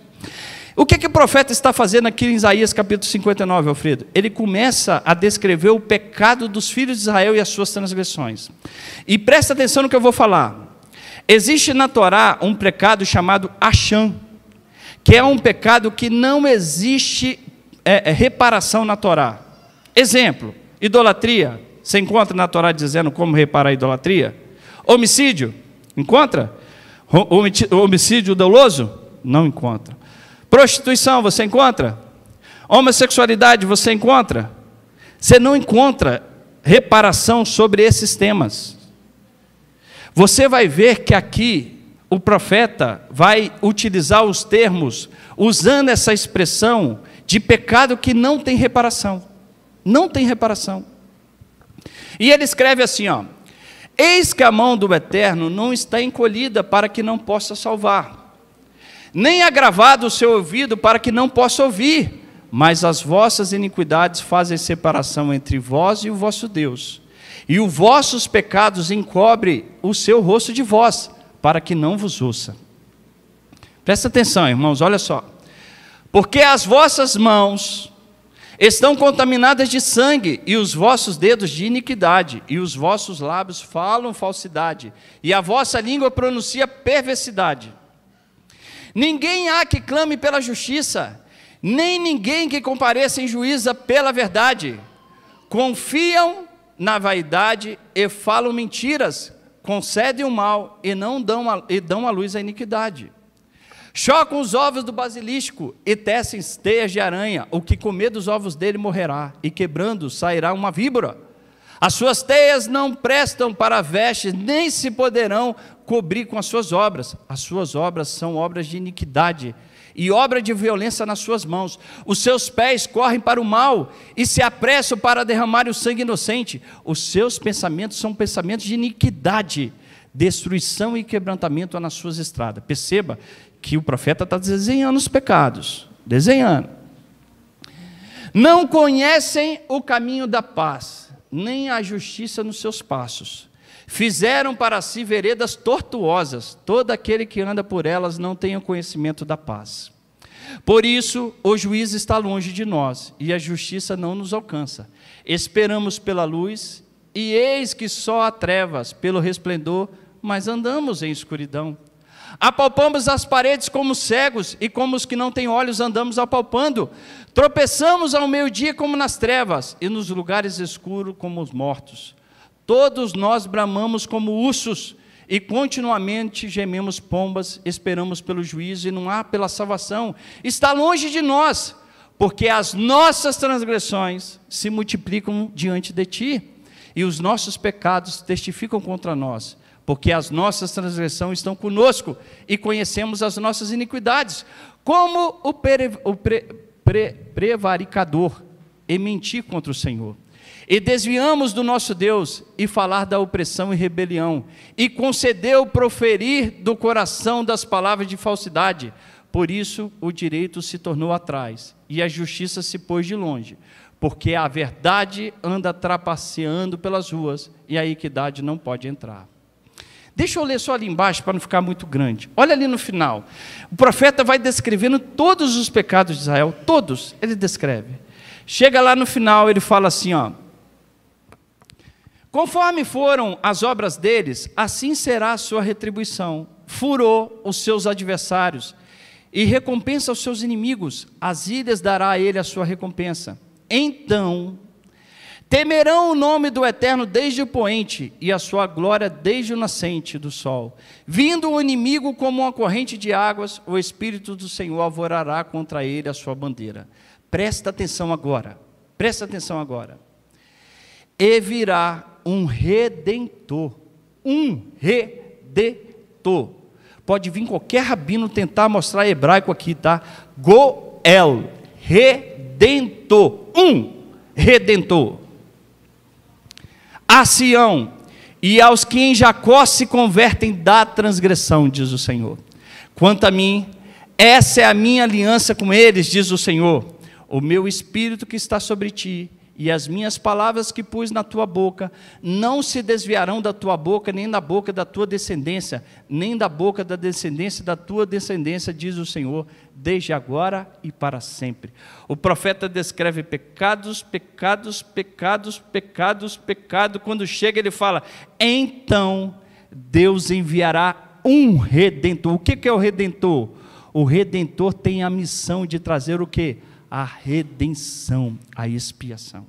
O que, que o profeta está fazendo aqui em Isaías capítulo cinquenta e nove, Alfredo? Ele começa a descrever o pecado dos filhos de Israel e as suas transgressões. E presta atenção no que eu vou falar. Existe na Torá um pecado chamado acham, que é um pecado que não existe é, é, reparação na Torá. Exemplo, idolatria, você encontra na Torá dizendo como reparar a idolatria? Homicídio, encontra? Homicídio doloso? Não encontra. Prostituição, você encontra? Homossexualidade, você encontra? Você não encontra reparação sobre esses temas. Você vai ver que aqui o profeta vai utilizar os termos, usando essa expressão de pecado que não tem reparação. Não tem reparação. E ele escreve assim, ó: eis que a mão do Eterno não está encolhida para que não possa salvar, nem agravado o seu ouvido para que não possa ouvir, mas as vossas iniquidades fazem separação entre vós e o vosso Deus, e os vossos pecados encobre o seu rosto de vós, para que não vos ouça. Presta atenção, irmãos, olha só. Porque as vossas mãos estão contaminadas de sangue, e os vossos dedos de iniquidade, e os vossos lábios falam falsidade, e a vossa língua pronuncia perversidade. Ninguém há que clame pela justiça, nem ninguém que compareça em juízo pela verdade. Confiam na vaidade e falam mentiras, concedem o mal e não dão a, e dão à luz a iniquidade. Chocam os ovos do basilisco e tecem teias de aranha, o que comer dos ovos dele morrerá, e quebrando sairá uma víbora. As suas teias não prestam para vestes, nem se poderão cobrir com as suas obras. As suas obras são obras de iniquidade e obra de violência nas suas mãos. Os seus pés correm para o mal e se apressam para derramar o sangue inocente. Os seus pensamentos são pensamentos de iniquidade, destruição e quebrantamento nas suas estradas. Perceba que o profeta está desenhando os pecados, desenhando. Não conhecem o caminho da paz, nem a justiça nos seus passos. Fizeram para si veredas tortuosas, todo aquele que anda por elas não tem o conhecimento da paz. Por isso, o juízo está longe de nós, e a justiça não nos alcança. Esperamos pela luz, e eis que só há trevas pelo resplendor, mas andamos em escuridão. Apalpamos as paredes como cegos, e como os que não têm olhos andamos apalpando. Tropeçamos ao meio-dia como nas trevas, e nos lugares escuros como os mortos. Todos nós bramamos como ursos, e continuamente gememos pombas, esperamos pelo juízo, e não há pela salvação. Está longe de nós, porque as nossas transgressões se multiplicam diante de ti, e os nossos pecados testificam contra nós, porque as nossas transgressões estão conosco, e conhecemos as nossas iniquidades. Como o, pere, o pre, pre, prevaricador, e mentir contra o Senhor. E desviamos do nosso Deus, e falar da opressão e rebelião, e concedeu proferir do coração das palavras de falsidade. Por isso o direito se tornou atrás, e a justiça se pôs de longe, porque a verdade anda trapaceando pelas ruas, e a equidade não pode entrar. Deixa eu ler só ali embaixo, para não ficar muito grande. Olha ali no final, o profeta vai descrevendo todos os pecados de Israel, todos, ele descreve. Chega lá no final, ele fala assim, ó: conforme foram as obras deles, assim será a sua retribuição. Furou os seus adversários e recompensa os seus inimigos. As ilhas dará a ele a sua recompensa. Então, temerão o nome do Eterno desde o poente e a sua glória desde o nascente do sol. Vindo o inimigo como uma corrente de águas, o Espírito do Senhor alvorará contra ele a sua bandeira. Presta atenção agora. Presta atenção agora. E virá um redentor, um redentor, pode vir qualquer rabino tentar mostrar hebraico aqui, tá? Goel, redentor, um redentor, a Sião e aos que em Jacó se convertem da transgressão, diz o Senhor. Quanto a mim, essa é a minha aliança com eles, diz o Senhor, o meu espírito que está sobre ti, e as minhas palavras que pus na tua boca não se desviarão da tua boca, nem da boca da tua descendência, nem da boca da descendência da tua descendência, diz o Senhor, desde agora e para sempre. O profeta descreve pecados, pecados, pecados, pecados, pecado. Quando chega ele fala: então Deus enviará um Redentor. O que é o Redentor? O Redentor tem a missão de trazer o quê? A redenção, a expiação.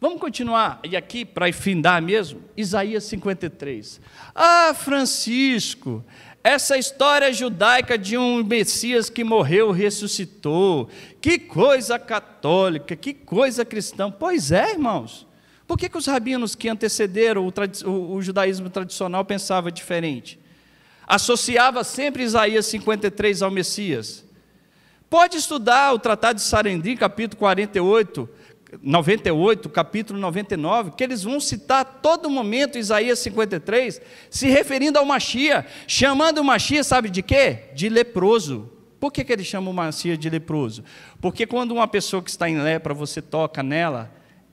Vamos continuar, e aqui para findar mesmo, Isaías cinquenta e três. Ah, Francisco, essa história judaica de um Messias que morreu, ressuscitou, que coisa católica, que coisa cristã. Pois é, irmãos, por que que os rabinos que antecederam o, tradi- o, o judaísmo tradicional pensavam diferente? Associava sempre Isaías cinquenta e três ao Messias. Pode estudar o Tratado de Sarandi, capítulo quarenta e oito, noventa e oito, capítulo noventa e nove, que eles vão citar a todo momento Isaías cinquenta e três, se referindo ao Machia, chamando o Machia, sabe de quê? De leproso. Por que que eles chamam o Machia de leproso? Porque quando uma pessoa que está em lepra, você toca nela,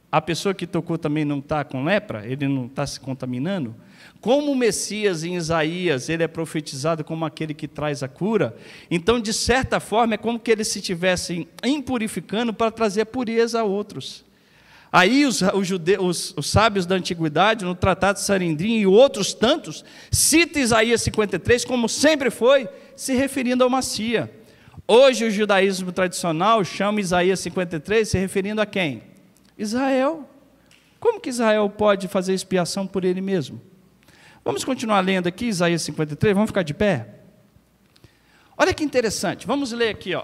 a pessoa que tocou também não está com lepra, ele não está se contaminando. Como o Messias em Isaías, ele é profetizado como aquele que traz a cura, então, de certa forma, é como que eles se estivessem impurificando para trazer pureza a outros. Aí os, os, judeus, os, os sábios da antiguidade, no Tratado de Sarendrim e outros tantos, cita Isaías cinquenta e três, como sempre foi, se referindo ao Messias. Hoje o judaísmo tradicional chama Isaías cinquenta e três se referindo a quem? Israel. Como que Israel pode fazer expiação por ele mesmo? Vamos continuar lendo aqui, Isaías cinquenta e três, vamos ficar de pé? Olha que interessante, vamos ler aqui, ó.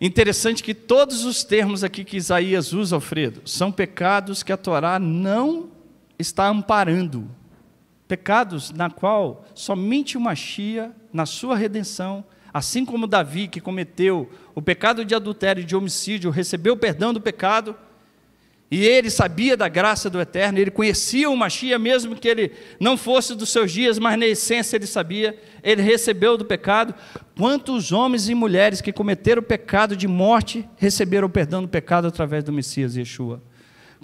Interessante que todos os termos aqui que Isaías usa, Alfredo, são pecados que a Torá não está amparando. Pecados na qual somente o Machia, na sua redenção, assim como Davi, que cometeu o pecado de adultério e de homicídio, recebeu o perdão do pecado, e ele sabia da graça do Eterno, ele conhecia o Machia, mesmo que ele não fosse dos seus dias, mas na essência ele sabia, ele recebeu do pecado. Quantos homens e mulheres que cometeram o pecado de morte, receberam o perdão do pecado através do Messias Yeshua?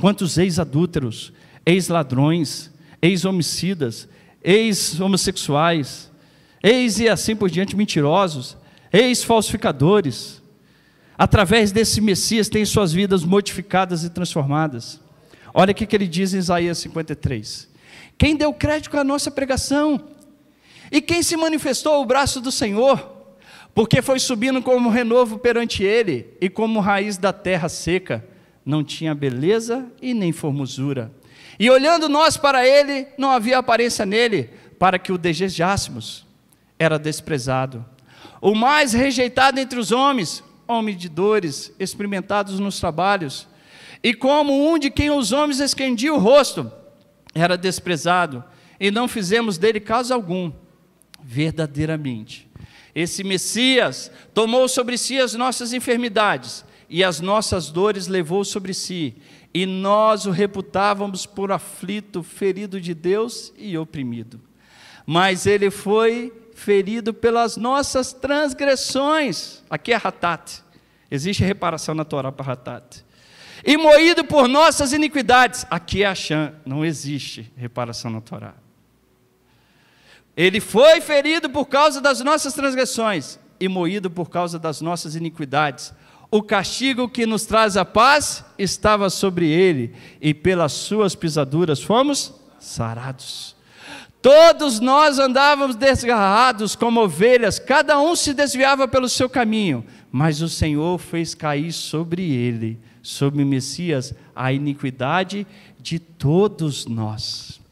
Quantos ex-adúlteros, ex-ladrões, ex-homicidas, ex-homossexuais, ex- e assim por diante, mentirosos, ex-falsificadores, através desse Messias, tem suas vidas modificadas e transformadas. Olha o que ele diz em Isaías cinquenta e três. Quem deu crédito à nossa pregação? E quem se manifestou ao braço do Senhor? Porque foi subindo como renovo perante ele, e como raiz da terra seca. Não tinha beleza e nem formosura. E olhando nós para ele, não havia aparência nele, para que o desejássemos. Era desprezado. O mais rejeitado entre os homens, homem de dores, experimentados nos trabalhos, e como um de quem os homens escondiam o rosto, era desprezado, e não fizemos dele caso algum. Verdadeiramente, esse Messias tomou sobre si as nossas enfermidades, e as nossas dores levou sobre si, e nós o reputávamos por aflito, ferido de Deus e oprimido. Mas ele foi ferido pelas nossas transgressões, aqui é ratat, existe reparação na Torá para ratat, e moído por nossas iniquidades, aqui é achã, não existe reparação na Torá. Ele foi ferido por causa das nossas transgressões, e moído por causa das nossas iniquidades, o castigo que nos traz a paz estava sobre ele, e pelas suas pisaduras fomos sarados. Todos nós andávamos desgarrados como ovelhas, cada um se desviava pelo seu caminho, mas o Senhor fez cair sobre ele, sobre o Messias, a iniquidade de todos nós.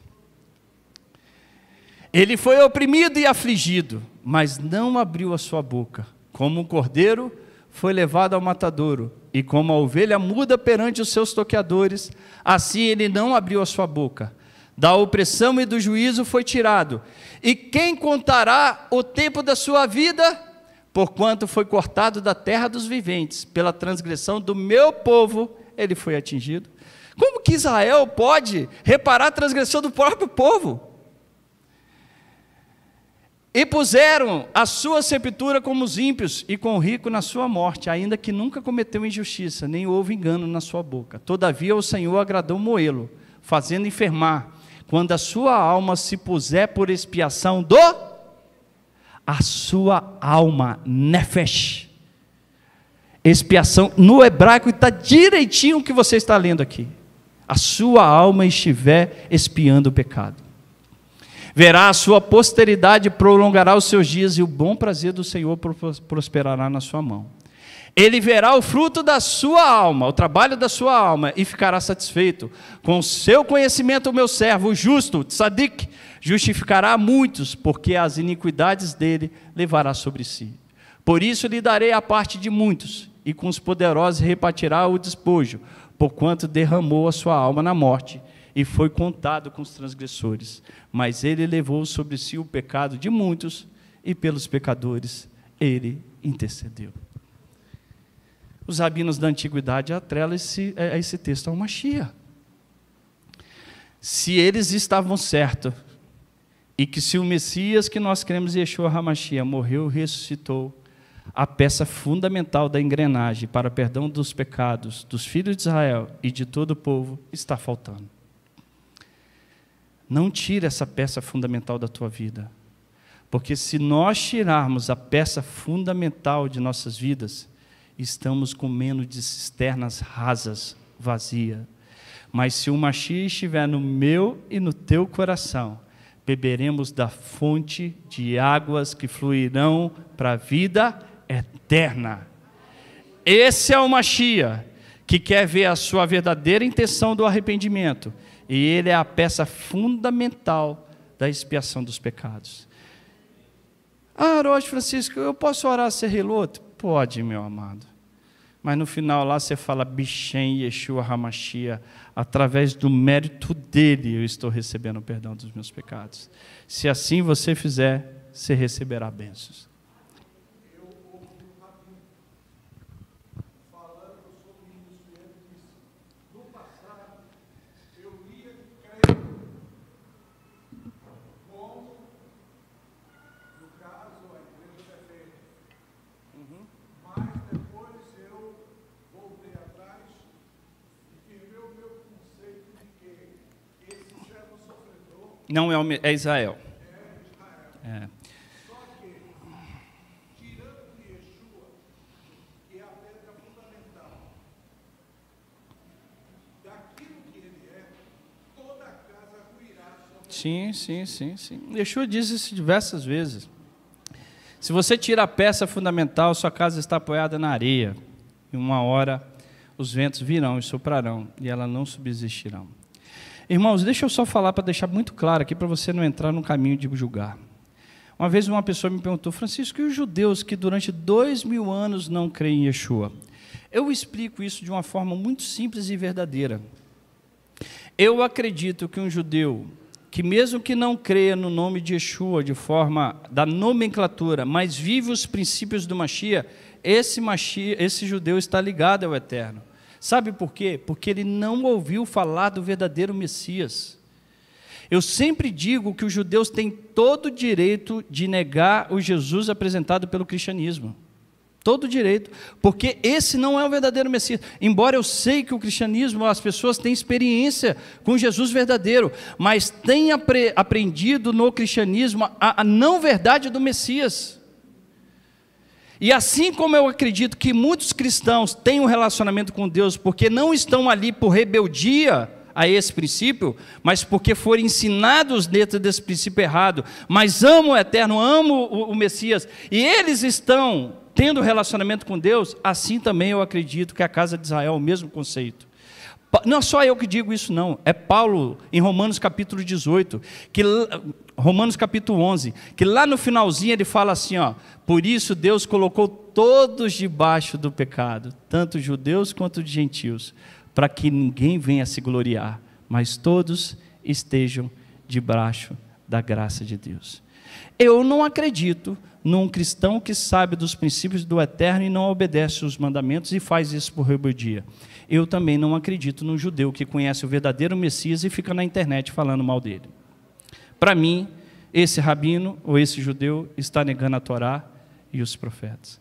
Ele foi oprimido e afligido, mas não abriu a sua boca. Como um cordeiro foi levado ao matadouro, e como a ovelha muda perante os seus tosqueadores, assim ele não abriu a sua boca. Da opressão e do juízo foi tirado, e quem contará o tempo da sua vida? Porquanto foi cortado da terra dos viventes, pela transgressão do meu povo ele foi atingido. Como que Israel pode reparar a transgressão do próprio povo? E puseram a sua sepultura como os ímpios, e com o rico na sua morte, ainda que nunca cometeu injustiça, nem houve engano na sua boca. Todavia o Senhor agradou moê-lo, fazendo enfermar. Quando a sua alma se puser por expiação do, a sua alma, nefesh, expiação, no hebraico está direitinho o que você está lendo aqui, a sua alma estiver expiando o pecado, verá a sua posteridade, prolongará os seus dias, e o bom prazer do Senhor prosperará na sua mão. Ele verá o fruto da sua alma, o trabalho da sua alma, e ficará satisfeito. Com o seu conhecimento, o meu servo, o justo, Tzadik, justificará a muitos, porque as iniquidades dele levará sobre si. Por isso lhe darei a parte de muitos, e com os poderosos repartirá o despojo, porquanto derramou a sua alma na morte, e foi contado com os transgressores. Mas ele levou sobre si o pecado de muitos, e pelos pecadores ele intercedeu. Os rabinos da antiguidade atrelam esse, a esse texto ao Mashiach. Se eles estavam certos, e que se o Messias que nós cremos, Yeshua HaMashiach, morreu e ressuscitou, a peça fundamental da engrenagem para o perdão dos pecados dos filhos de Israel e de todo o povo está faltando. Não tire essa peça fundamental da tua vida, porque se nós tirarmos a peça fundamental de nossas vidas, estamos comendo de cisternas rasas, vazias. Mas se o Mashiach estiver no meu e no teu coração, beberemos da fonte de águas que fluirão para a vida eterna. Esse é o Mashiach, que quer ver a sua verdadeira intenção do arrependimento. E ele é a peça fundamental da expiação dos pecados. Ah, Rocha Francisco, eu posso orar ser reloto? Pode, meu amado. Mas no final lá você fala, Bishem Yeshua HaMashiach, através do mérito dele eu estou recebendo o perdão dos meus pecados. Se assim você fizer, você receberá bênçãos. Eu ouvi um rabino falando sobre isso, e ele disse, no passado eu lia crente como, no caso, a igreja é feita. Uhum. Mas depois eu voltei atrás e firmei o meu conceito de que esse servo sofredor não é, o, é Israel. É Israel. É. Só que, tirando de Yeshua, que é a pedra fundamental, daquilo que ele é, toda a casa ruirá. Sim, sim, sim, sim. Yeshua diz isso diversas vezes. Se você tira a peça fundamental, sua casa está apoiada na areia. E uma hora os ventos virão e soprarão, e ela não subsistirão. Irmãos, deixa eu só falar para deixar muito claro aqui, para você não entrar no caminho de julgar. Uma vez uma pessoa me perguntou, Francisco, e os judeus que durante dois mil anos não creem em Yeshua? Eu explico isso de uma forma muito simples e verdadeira. Eu acredito que um judeu que mesmo que não creia no nome de Yeshua, de forma da nomenclatura, mas vive os princípios do Mashiach, esse, Mashiach, esse judeu está ligado ao Eterno. Sabe por quê? Porque ele não ouviu falar do verdadeiro Messias. Eu sempre digo que os judeus têm todo o direito de negar o Jesus apresentado pelo cristianismo. Todo direito, porque esse não é o verdadeiro Messias, embora eu sei que o cristianismo, as pessoas têm experiência com Jesus verdadeiro, mas têm apre aprendido no cristianismo a, a não verdade do Messias, e assim como eu acredito que muitos cristãos têm um relacionamento com Deus, porque não estão ali por rebeldia a esse princípio, mas porque foram ensinados dentro desse princípio errado, mas amam o Eterno, amam o, o Messias, e eles estão tendo relacionamento com Deus, assim também eu acredito que a casa de Israel é o mesmo conceito. Não é só eu que digo isso não, é Paulo em Romanos capítulo dezoito, que, Romanos capítulo onze, que lá no finalzinho ele fala assim, ó, por isso Deus colocou todos debaixo do pecado, tanto judeus quanto gentios, para que ninguém venha se gloriar, mas todos estejam debaixo da graça de Deus. Eu não acredito num cristão que sabe dos princípios do Eterno e não obedece os mandamentos e faz isso por rebeldia. Eu também não acredito num judeu que conhece o verdadeiro Messias e fica na internet falando mal dele. Para mim, esse rabino ou esse judeu está negando a Torá e os profetas.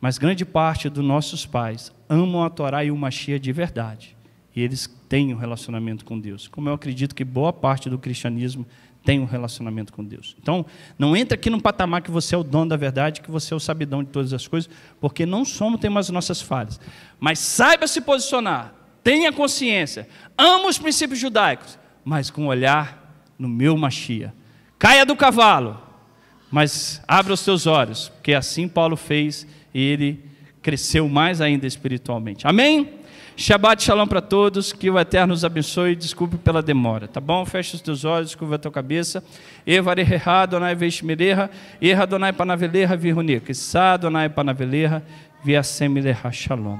Mas grande parte dos nossos pais amam a Torá e o Mashiach de verdade. E eles têm um relacionamento com Deus. Como eu acredito que boa parte do cristianismo tem um relacionamento com Deus. Então, não entra aqui num patamar que você é o dono da verdade, que você é o sabidão de todas as coisas, porque não somos, temos as nossas falhas. Mas saiba se posicionar, tenha consciência, ama os princípios judaicos, mas com um olhar no meu Mashiach, caia do cavalo, mas abra os seus olhos, porque assim Paulo fez e ele cresceu mais ainda espiritualmente. Amém? Shabbat shalom para todos, que o Eterno nos abençoe, desculpe pela demora, tá bom? Fecha os teus olhos, curva a tua cabeça. Evareha Adonai veshmereha, erra Adonai panaveleha virrunica, sa Adonai panaveleha viasemileha shalom.